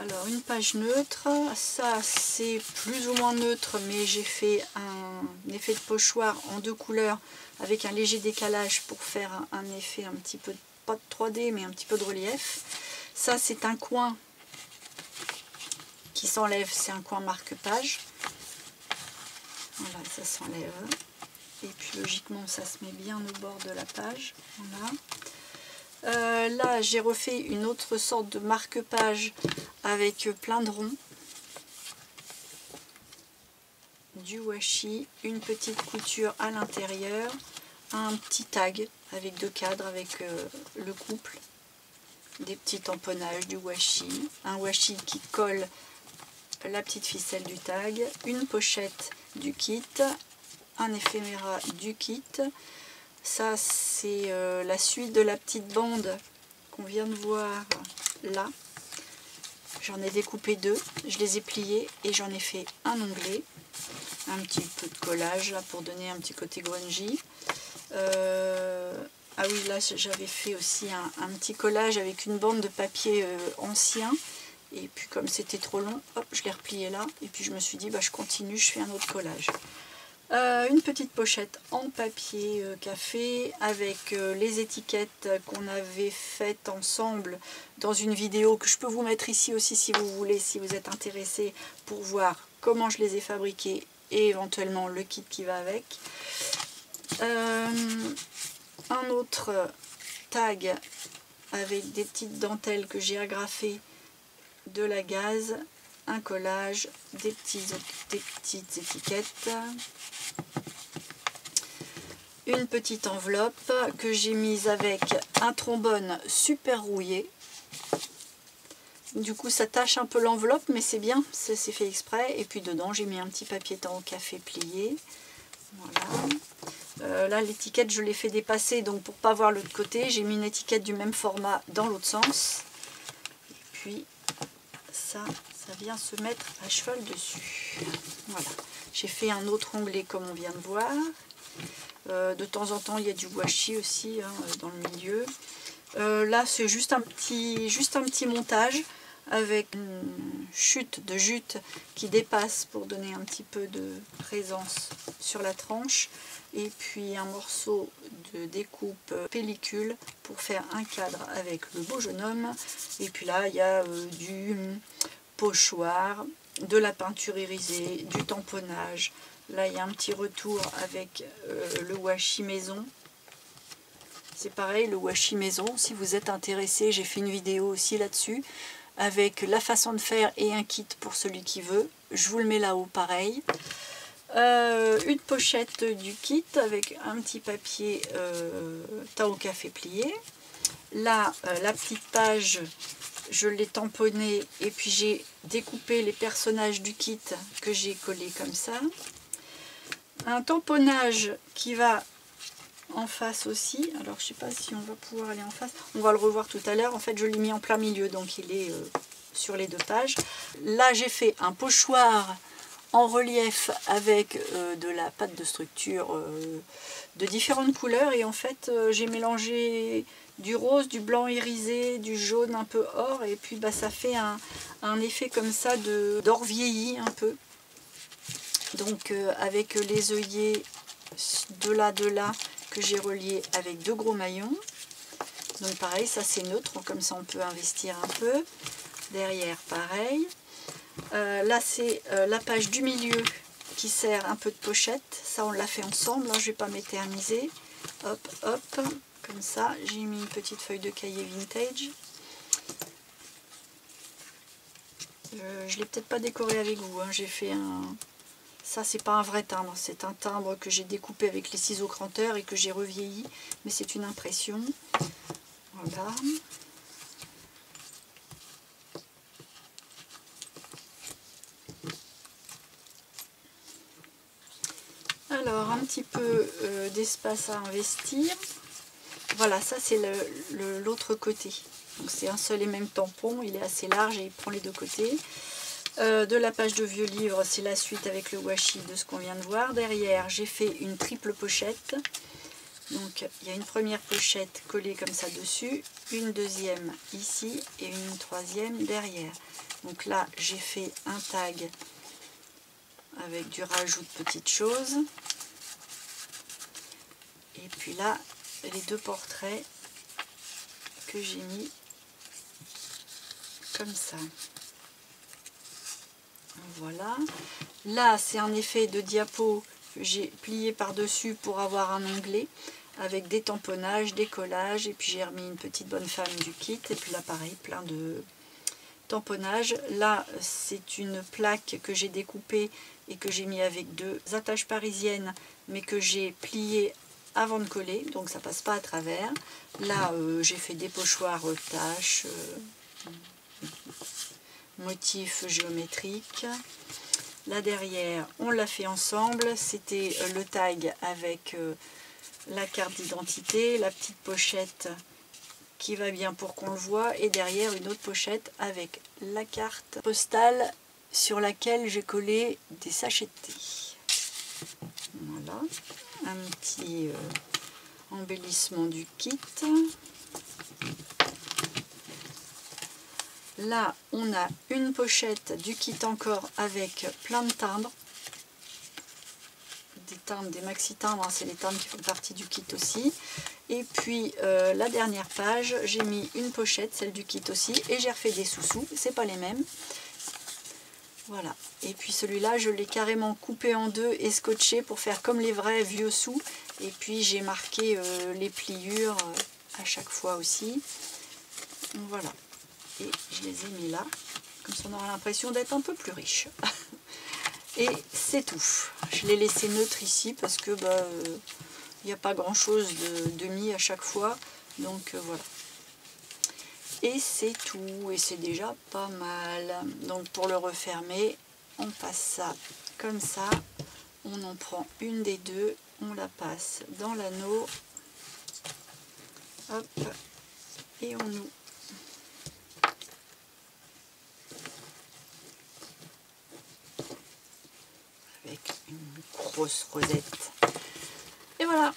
Alors une page neutre, ça c'est plus ou moins neutre, mais j'ai fait un effet de pochoir en deux couleurs avec un léger décalage pour faire un effet un petit peu, pas de trois D mais un petit peu de relief. Ça c'est un coin qui s'enlève, c'est un coin marque-page. Voilà, ça s'enlève. Et puis logiquement ça se met bien au bord de la page. Voilà. Euh, là j'ai refait une autre sorte de marque-page avec plein de ronds, du washi, une petite couture à l'intérieur, un petit tag avec deux cadres avec euh, le couple, des petits tamponnages, du washi, un washi qui colle la petite ficelle du tag, une pochette du kit, un éphéméra du kit. Ça c'est euh, la suite de la petite bande qu'on vient de voir là. J'en ai découpé deux, je les ai pliés et j'en ai fait un onglet. Un petit peu de collage là pour donner un petit côté grungy. Euh, ah oui, là j'avais fait aussi un, un petit collage avec une bande de papier euh, ancien. Et puis comme c'était trop long, hop, je l'ai replié là. Et puis je me suis dit, bah, je continue, je fais un autre collage. Euh, une petite pochette en papier euh, café avec euh, les étiquettes qu'on avait faites ensemble dans une vidéo que je peux vous mettre ici aussi si vous voulez, si vous êtes intéressé, pour voir comment je les ai fabriquées et éventuellement le kit qui va avec. Euh, un autre tag avec des petites dentelles que j'ai agrafées, de la gaze, un collage, des, petits, des petites étiquettes, une petite enveloppe que j'ai mise avec un trombone super rouillé. Du coup ça tâche un peu l'enveloppe, mais c'est bien, c'est fait exprès. Et puis dedans j'ai mis un petit papier teint au café plié. Voilà. Euh, là l'étiquette je l'ai fait dépasser, donc pour pas voir l'autre côté j'ai mis une étiquette du même format dans l'autre sens. Et puis ça, ça vient se mettre à cheval dessus. Voilà, j'ai fait un autre onglet comme on vient de voir. Euh, de temps en temps il y a du washi aussi hein, dans le milieu. Euh, là c'est juste un petit juste un petit montage avec une chute de jute qui dépasse pour donner un petit peu de présence sur la tranche, et puis un morceau de découpe pellicule pour faire un cadre avec le beau jeune homme. Et puis là il y a euh, du pochoir, de la peinture irisée, du tamponnage. Là il y a un petit retour avec euh, le washi maison. C'est pareil, le washi maison, si vous êtes intéressé, j'ai fait une vidéo aussi là-dessus, avec la façon de faire et un kit pour celui qui veut. Je vous le mets là-haut, pareil. Euh, une pochette du kit avec un petit papier euh, teint au café plié. Là, euh, la petite page, je l'ai tamponnée et puis j'ai découpé les personnages du kit que j'ai collé comme ça. Un tamponnage qui va en face aussi. Alors, je ne sais pas si on va pouvoir aller en face. On va le revoir tout à l'heure. En fait, je l'ai mis en plein milieu, donc il est euh, sur les deux pages. Là, j'ai fait un pochoir en relief avec euh, de la pâte de structure euh, de différentes couleurs. Et en fait, euh, j'ai mélangé du rose, du blanc irisé, du jaune un peu or. Et puis, bah, ça fait un, un effet comme ça d'or vieilli un peu. Donc, euh, avec les œillets de là, de là, que j'ai relié avec deux gros maillons. Donc pareil, ça c'est neutre, comme ça on peut investir un peu. Derrière, pareil. Euh, là c'est euh, la page du milieu qui sert un peu de pochette. Ça on l'a fait ensemble, hein, je ne vais pas m'éterniser. Hop, hop, comme ça. J'ai mis une petite feuille de cahier vintage. Je ne l'ai peut-être pas décoré avec vous, hein. J'ai fait un... Ça, c'est pas un vrai timbre, c'est un timbre que j'ai découpé avec les ciseaux cranteurs et que j'ai revieilli, mais c'est une impression. Voilà. Alors, un petit peu euh, d'espace à investir. Voilà, ça c'est l'autre côté. Donc c'est un seul et même tampon, il est assez large et il prend les deux côtés. Euh, de la page de vieux livre, c'est la suite avec le washi de ce qu'on vient de voir. Derrière, j'ai fait une triple pochette. Donc, il y a une première pochette collée comme ça dessus, une deuxième ici et une troisième derrière. Donc là, j'ai fait un tag avec du rajout de petites choses. Et puis là, les deux portraits que j'ai mis comme ça. Voilà, là c'est un effet de diapo que j'ai plié par-dessus pour avoir un onglet avec des tamponnages, des collages, et puis j'ai remis une petite bonne femme du kit, et puis là pareil, plein de tamponnages. Là c'est une plaque que j'ai découpée et que j'ai mis avec deux attaches parisiennes, mais que j'ai plié avant de coller, donc ça passe pas à travers. Là euh, j'ai fait des pochoirs taches, euh motif géométrique. Là derrière, on l'a fait ensemble, c'était le tag avec la carte d'identité, la petite pochette qui va bien pour qu'on le voit, et derrière une autre pochette avec la carte postale sur laquelle j'ai collé des sachets de thé. Voilà, un petit euh, embellissement du kit. Là, on a une pochette du kit encore avec plein de timbres. Des timbres, des maxi-timbres, hein, c'est les timbres qui font partie du kit aussi. Et puis, euh, la dernière page, j'ai mis une pochette, celle du kit aussi. Et j'ai refait des sous-sous, c'est pas les mêmes. Voilà. Et puis celui-là, je l'ai carrément coupé en deux et scotché pour faire comme les vrais vieux sous. Et puis, j'ai marqué euh, les pliures euh, à chaque fois aussi. Voilà. Et je les ai mis là, comme ça on aura l'impression d'être un peu plus riche. Et c'est tout. Je l'ai laissé neutre ici parce que bah, euh, n'y a pas grand chose de, de mis à chaque fois. Donc euh, voilà. Et c'est tout. Et c'est déjà pas mal. Donc pour le refermer, on passe ça comme ça. On en prend une des deux. On la passe dans l'anneau. Hop. Et on nous... avec une grosse rosette. Et voilà.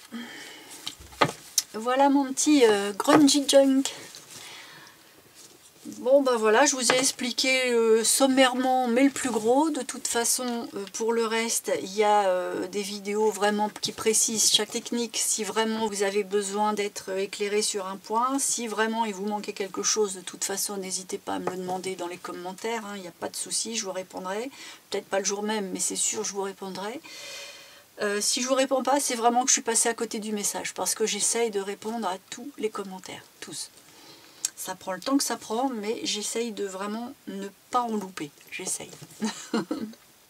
Voilà mon petit euh, grungy junk. Bon ben voilà, je vous ai expliqué euh, sommairement, mais le plus gros. De toute façon, euh, pour le reste, il y a euh, des vidéos vraiment qui précisent chaque technique. Si vraiment vous avez besoin d'être éclairé sur un point, si vraiment il vous manquait quelque chose, de toute façon, n'hésitez pas à me le demander dans les commentaires. Il n'y a pas de souci, je vous répondrai. Peut-être pas le jour même, mais c'est sûr, je vous répondrai. Euh, si je vous réponds pas, c'est vraiment que je suis passée à côté du message, parce que j'essaye de répondre à tous les commentaires, tous. Ça prend le temps que ça prend, mais j'essaye de vraiment ne pas en louper. J'essaye.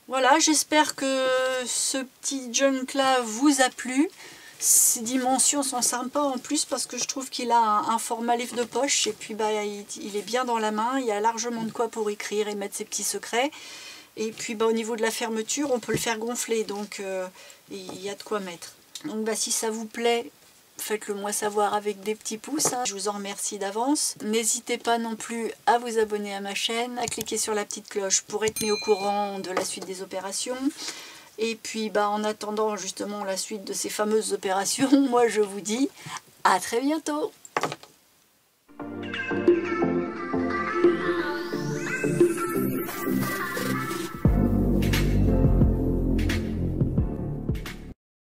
Voilà, j'espère que ce petit junk-là vous a plu. Ces dimensions sont sympas en plus parce que je trouve qu'il a un, un format livre de poche et puis bah, il, il est bien dans la main, il y a largement de quoi pour écrire et mettre ses petits secrets. Et puis bah, au niveau de la fermeture, on peut le faire gonfler, donc euh, il y a de quoi mettre. Donc bah, si ça vous plaît, faites-le moi savoir avec des petits pouces, hein. Je vous en remercie d'avance. N'hésitez pas non plus à vous abonner à ma chaîne, à cliquer sur la petite cloche pour être mis au courant de la suite des opérations. Et puis bah, en attendant justement la suite de ces fameuses opérations, moi je vous dis à très bientôt.